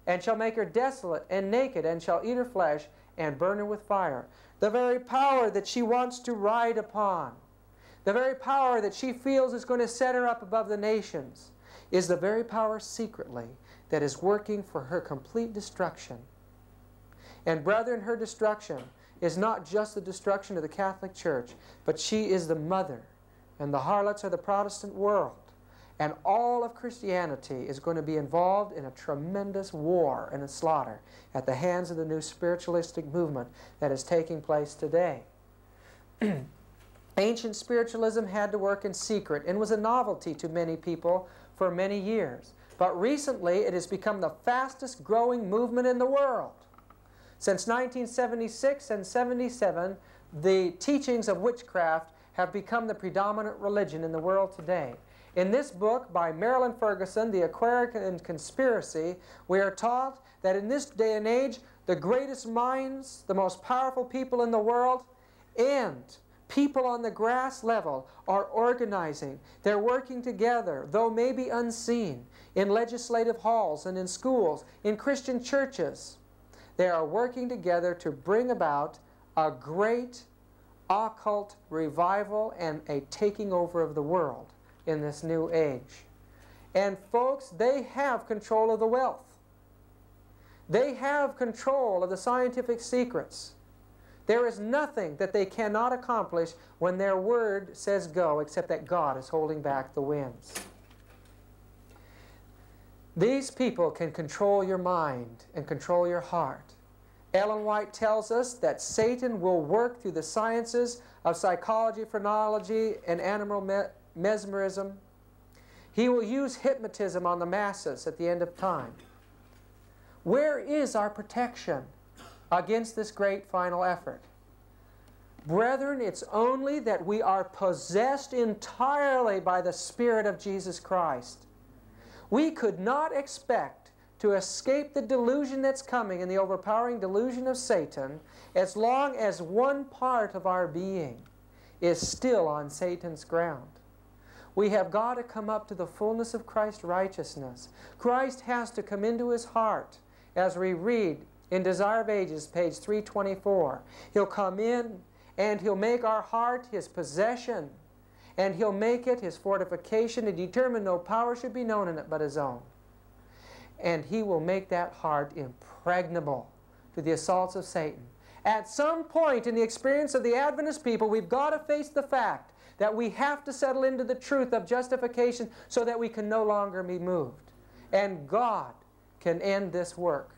and shall make her desolate and naked, and shall eat her flesh, and burn her with fire. The very power that she wants to ride upon, the very power that she feels is going to set her up above the nations, is the very power secretly that is working for her complete destruction. And brethren, her destruction is not just the destruction of the Catholic Church, but she is the mother and the harlots of the Protestant world. And all of Christianity is going to be involved in a tremendous war and a slaughter at the hands of the new spiritualistic movement that is taking place today. Ancient spiritualism had to work in secret and was a novelty to many people for many years. But recently, it has become the fastest growing movement in the world. Since 1976 and 77, the teachings of witchcraft have become the predominant religion in the world today. In this book by Marilyn Ferguson, The Aquarian Conspiracy, we are taught that in this day and age, the greatest minds, the most powerful people in the world, and people on the grass level are organizing. They're working together, though maybe unseen, in legislative halls and in schools, in Christian churches. They are working together to bring about a great occult revival and a taking over of the world in this new age. And folks, they have control of the wealth. They have control of the scientific secrets. There is nothing that they cannot accomplish when their word says go, except that God is holding back the winds. These people can control your mind and control your heart. Ellen White tells us that Satan will work through the sciences of psychology, phrenology, and animal mesmerism. He will use hypnotism on the masses at the end of time. Where is our protection against this great final effort? Brethren, it's only that we are possessed entirely by the Spirit of Jesus Christ. We could not expect to escape the delusion that's coming and the overpowering delusion of Satan as long as one part of our being is still on Satan's ground. We have got to come up to the fullness of Christ's righteousness. Christ has to come into his heart, as we read in Desire of Ages, page 324. He'll come in, and he'll make our heart his possession, and he'll make it his fortification, and determine no power should be known in it but his own. And he will make that heart impregnable to the assaults of Satan. At some point in the experience of the Adventist people, we've got to face the fact that we have to settle into the truth of justification so that we can no longer be moved. And God can end this work.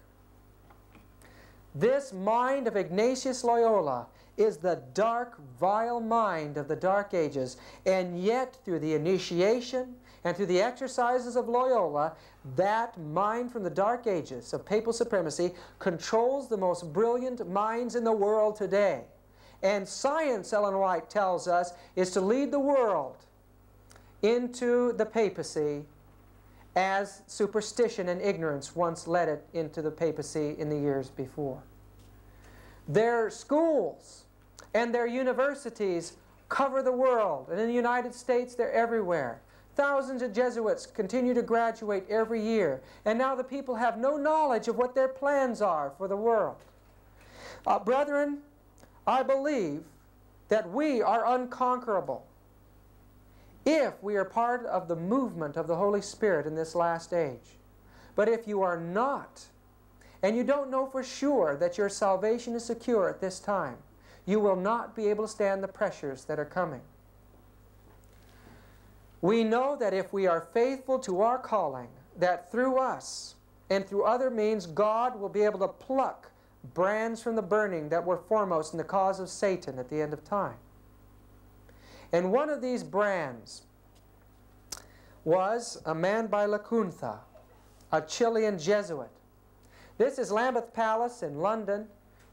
This mind of Ignatius Loyola is the dark, vile mind of the Dark Ages. And yet, through the initiation and through the exercises of Loyola, that mind from the Dark Ages of papal supremacy controls the most brilliant minds in the world today. And science, Ellen White tells us, is to lead the world into the papacy as superstition and ignorance once led it into the papacy in the years before. Their schools and their universities cover the world, and in the United States they're everywhere. Thousands of Jesuits continue to graduate every year, and now the people have no knowledge of what their plans are for the world. Brethren, I believe that we are unconquerable if we are part of the movement of the Holy Spirit in this last age. But if you are not, and you don't know for sure that your salvation is secure at this time, you will not be able to stand the pressures that are coming. We know that if we are faithful to our calling, that through us and through other means, God will be able to pluck brands from the burning that were foremost in the cause of Satan at the end of time. And one of these brands was a man by Lacunza, a Chilean Jesuit. This is Lambeth Palace in London,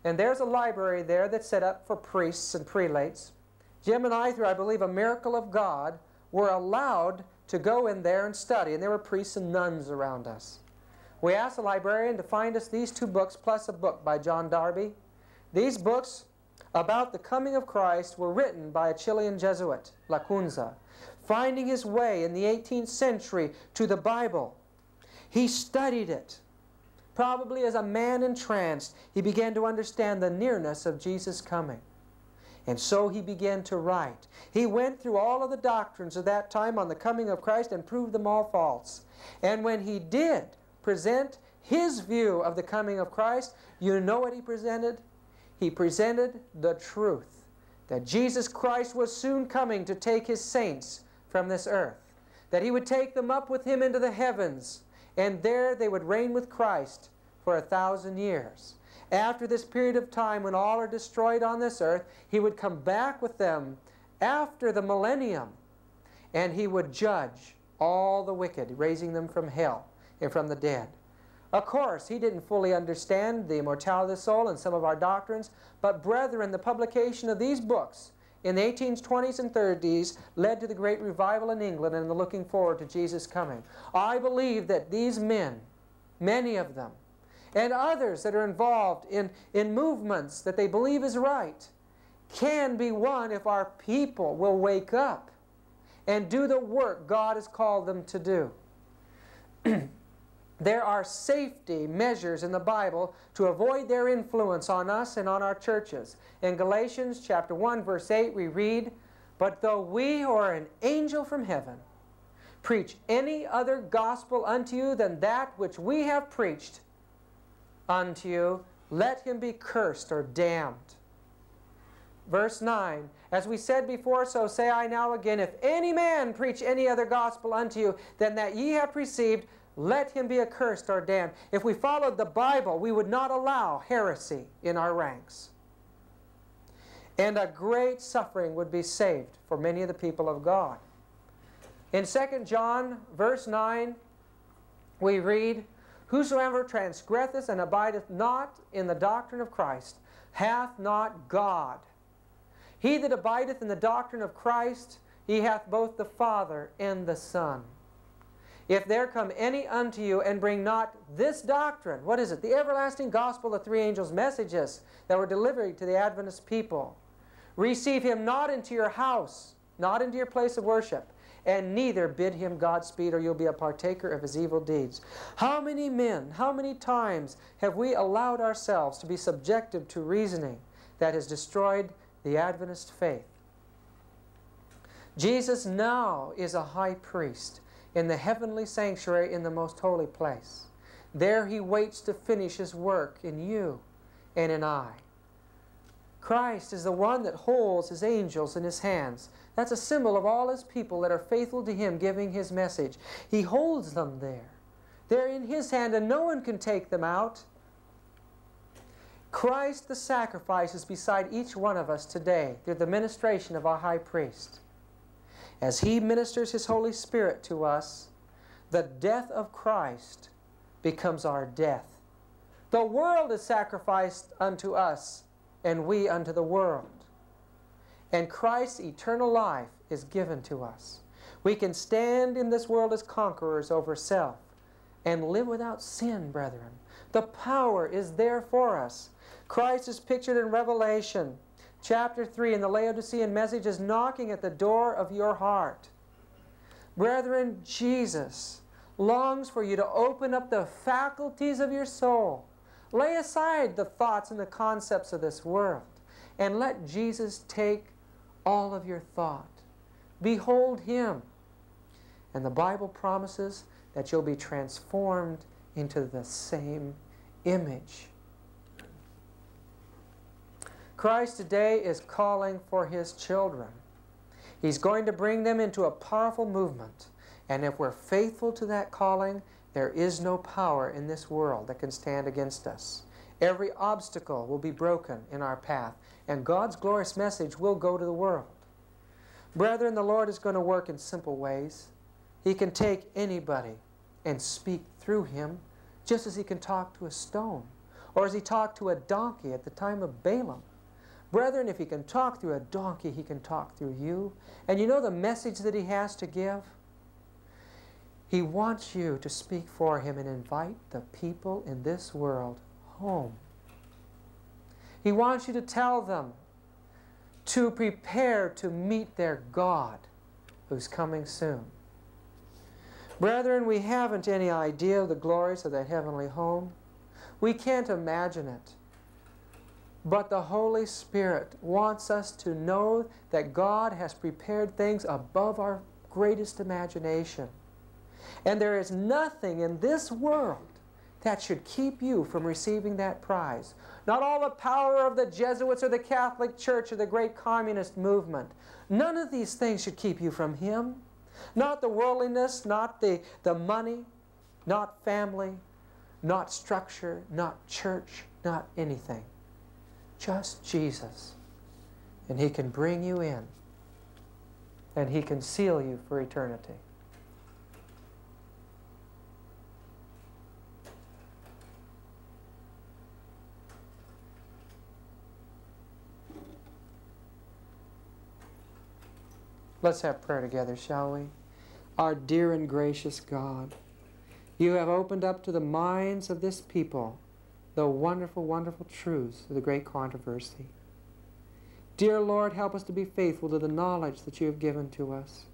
and there's a library there that's set up for priests and prelates. Jim and I, through I believe a miracle of God, were allowed to go in there and study, and there were priests and nuns around us. We asked the librarian to find us these two books plus a book by John Darby. These books about the coming of Christ were written by a Chilean Jesuit, Lacunza, finding his way in the 18th century to the Bible. He studied it. Probably as a man entranced, he began to understand the nearness of Jesus' coming. And so he began to write. He went through all of the doctrines of that time on the coming of Christ and proved them all false. And when he did present his view of the coming of Christ, you know what he presented? He presented the truth that Jesus Christ was soon coming to take his saints from this earth, that he would take them up with him into the heavens, and there they would reign with Christ for 1,000 years. After this period of time when all are destroyed on this earth, he would come back with them after the millennium, and he would judge all the wicked, raising them from hell and from the dead. Of course, he didn't fully understand the immortality of the soul and some of our doctrines, but brethren, the publication of these books in the 1820s and 30s led to the great revival in England and the looking forward to Jesus' coming. I believe that these men, many of them, and others that are involved in movements that they believe is right, can be won if our people will wake up and do the work God has called them to do. There are safety measures in the Bible to avoid their influence on us and on our churches. In Galatians chapter 1, verse 8, we read, "But though we who are an angel from heaven preach any other gospel unto you than that which we have preached unto you, let him be cursed or damned." Verse 9, "As we said before, so say I now again, if any man preach any other gospel unto you than that ye have received, let him be accursed or damned." If we followed the Bible, we would not allow heresy in our ranks. And a great suffering would be saved for many of the people of God. In 2 John, verse 9, we read, "Whosoever transgresseth and abideth not in the doctrine of Christ hath not God. He that abideth in the doctrine of Christ, he hath both the Father and the Son. If there come any unto you and bring not this doctrine," what is it? The everlasting gospel, the three angels' messages that were delivered to the Adventist people. "Receive him not into your house," not into your place of worship, "and neither bid him Godspeed, or you'll be a partaker of his evil deeds." How many men, how many times have we allowed ourselves to be subjected to reasoning that has destroyed the Adventist faith? Jesus now is a high priest in the heavenly sanctuary, in the most holy place. There he waits to finish his work in you and in I. Christ is the one that holds his angels in his hands. That's a symbol of all his people that are faithful to him, giving his message. He holds them there. They're in his hand, and no one can take them out. Christ the sacrifice is beside each one of us today through the ministration of our high priest. As he ministers his Holy Spirit to us, the death of Christ becomes our death. The world is sacrificed unto us, and we unto the world. And Christ's eternal life is given to us. We can stand in this world as conquerors over self and live without sin, brethren. The power is there for us. Christ is pictured in Revelation Chapter 3, in the Laodicean message, is knocking at the door of your heart. Brethren, Jesus longs for you to open up the faculties of your soul. Lay aside the thoughts and the concepts of this world, and let Jesus take all of your thought. Behold him. And the Bible promises that you'll be transformed into the same image. Christ today is calling for his children. He's going to bring them into a powerful movement. And if we're faithful to that calling, there is no power in this world that can stand against us. Every obstacle will be broken in our path, and God's glorious message will go to the world. Brethren, the Lord is going to work in simple ways. He can take anybody and speak through him, just as he can talk to a stone, or as he talked to a donkey at the time of Balaam. Brethren, if he can talk through a donkey, he can talk through you. And you know the message that he has to give? He wants you to speak for him and invite the people in this world home. He wants you to tell them to prepare to meet their God who's coming soon. Brethren, we haven't any idea of the glories of that heavenly home. We can't imagine it. But the Holy Spirit wants us to know that God has prepared things above our greatest imagination. And there is nothing in this world that should keep you from receiving that prize. Not all the power of the Jesuits or the Catholic Church or the great communist movement. None of these things should keep you from him. Not the worldliness, not the money, not family, not structure, not church, not anything. Just Jesus. And he can bring you in. And he can seal you for eternity. Let's have prayer together, shall we? Our dear and gracious God, you have opened up to the minds of this people the wonderful, wonderful truths of the Great Controversy. Dear Lord, help us to be faithful to the knowledge that you have given to us.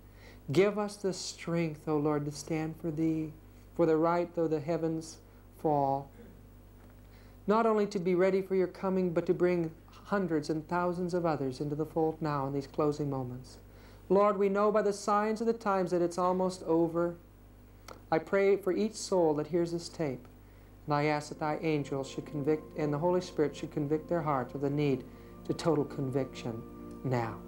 Give us the strength, O Lord, to stand for thee, for the right though the heavens fall. Not only to be ready for your coming, but to bring hundreds and thousands of others into the fold now in these closing moments. Lord, we know by the signs of the times that it's almost over. I pray for each soul that hears this tape, and I ask that thy angels should convict, and the Holy Spirit should convict their hearts of the need to total conviction now.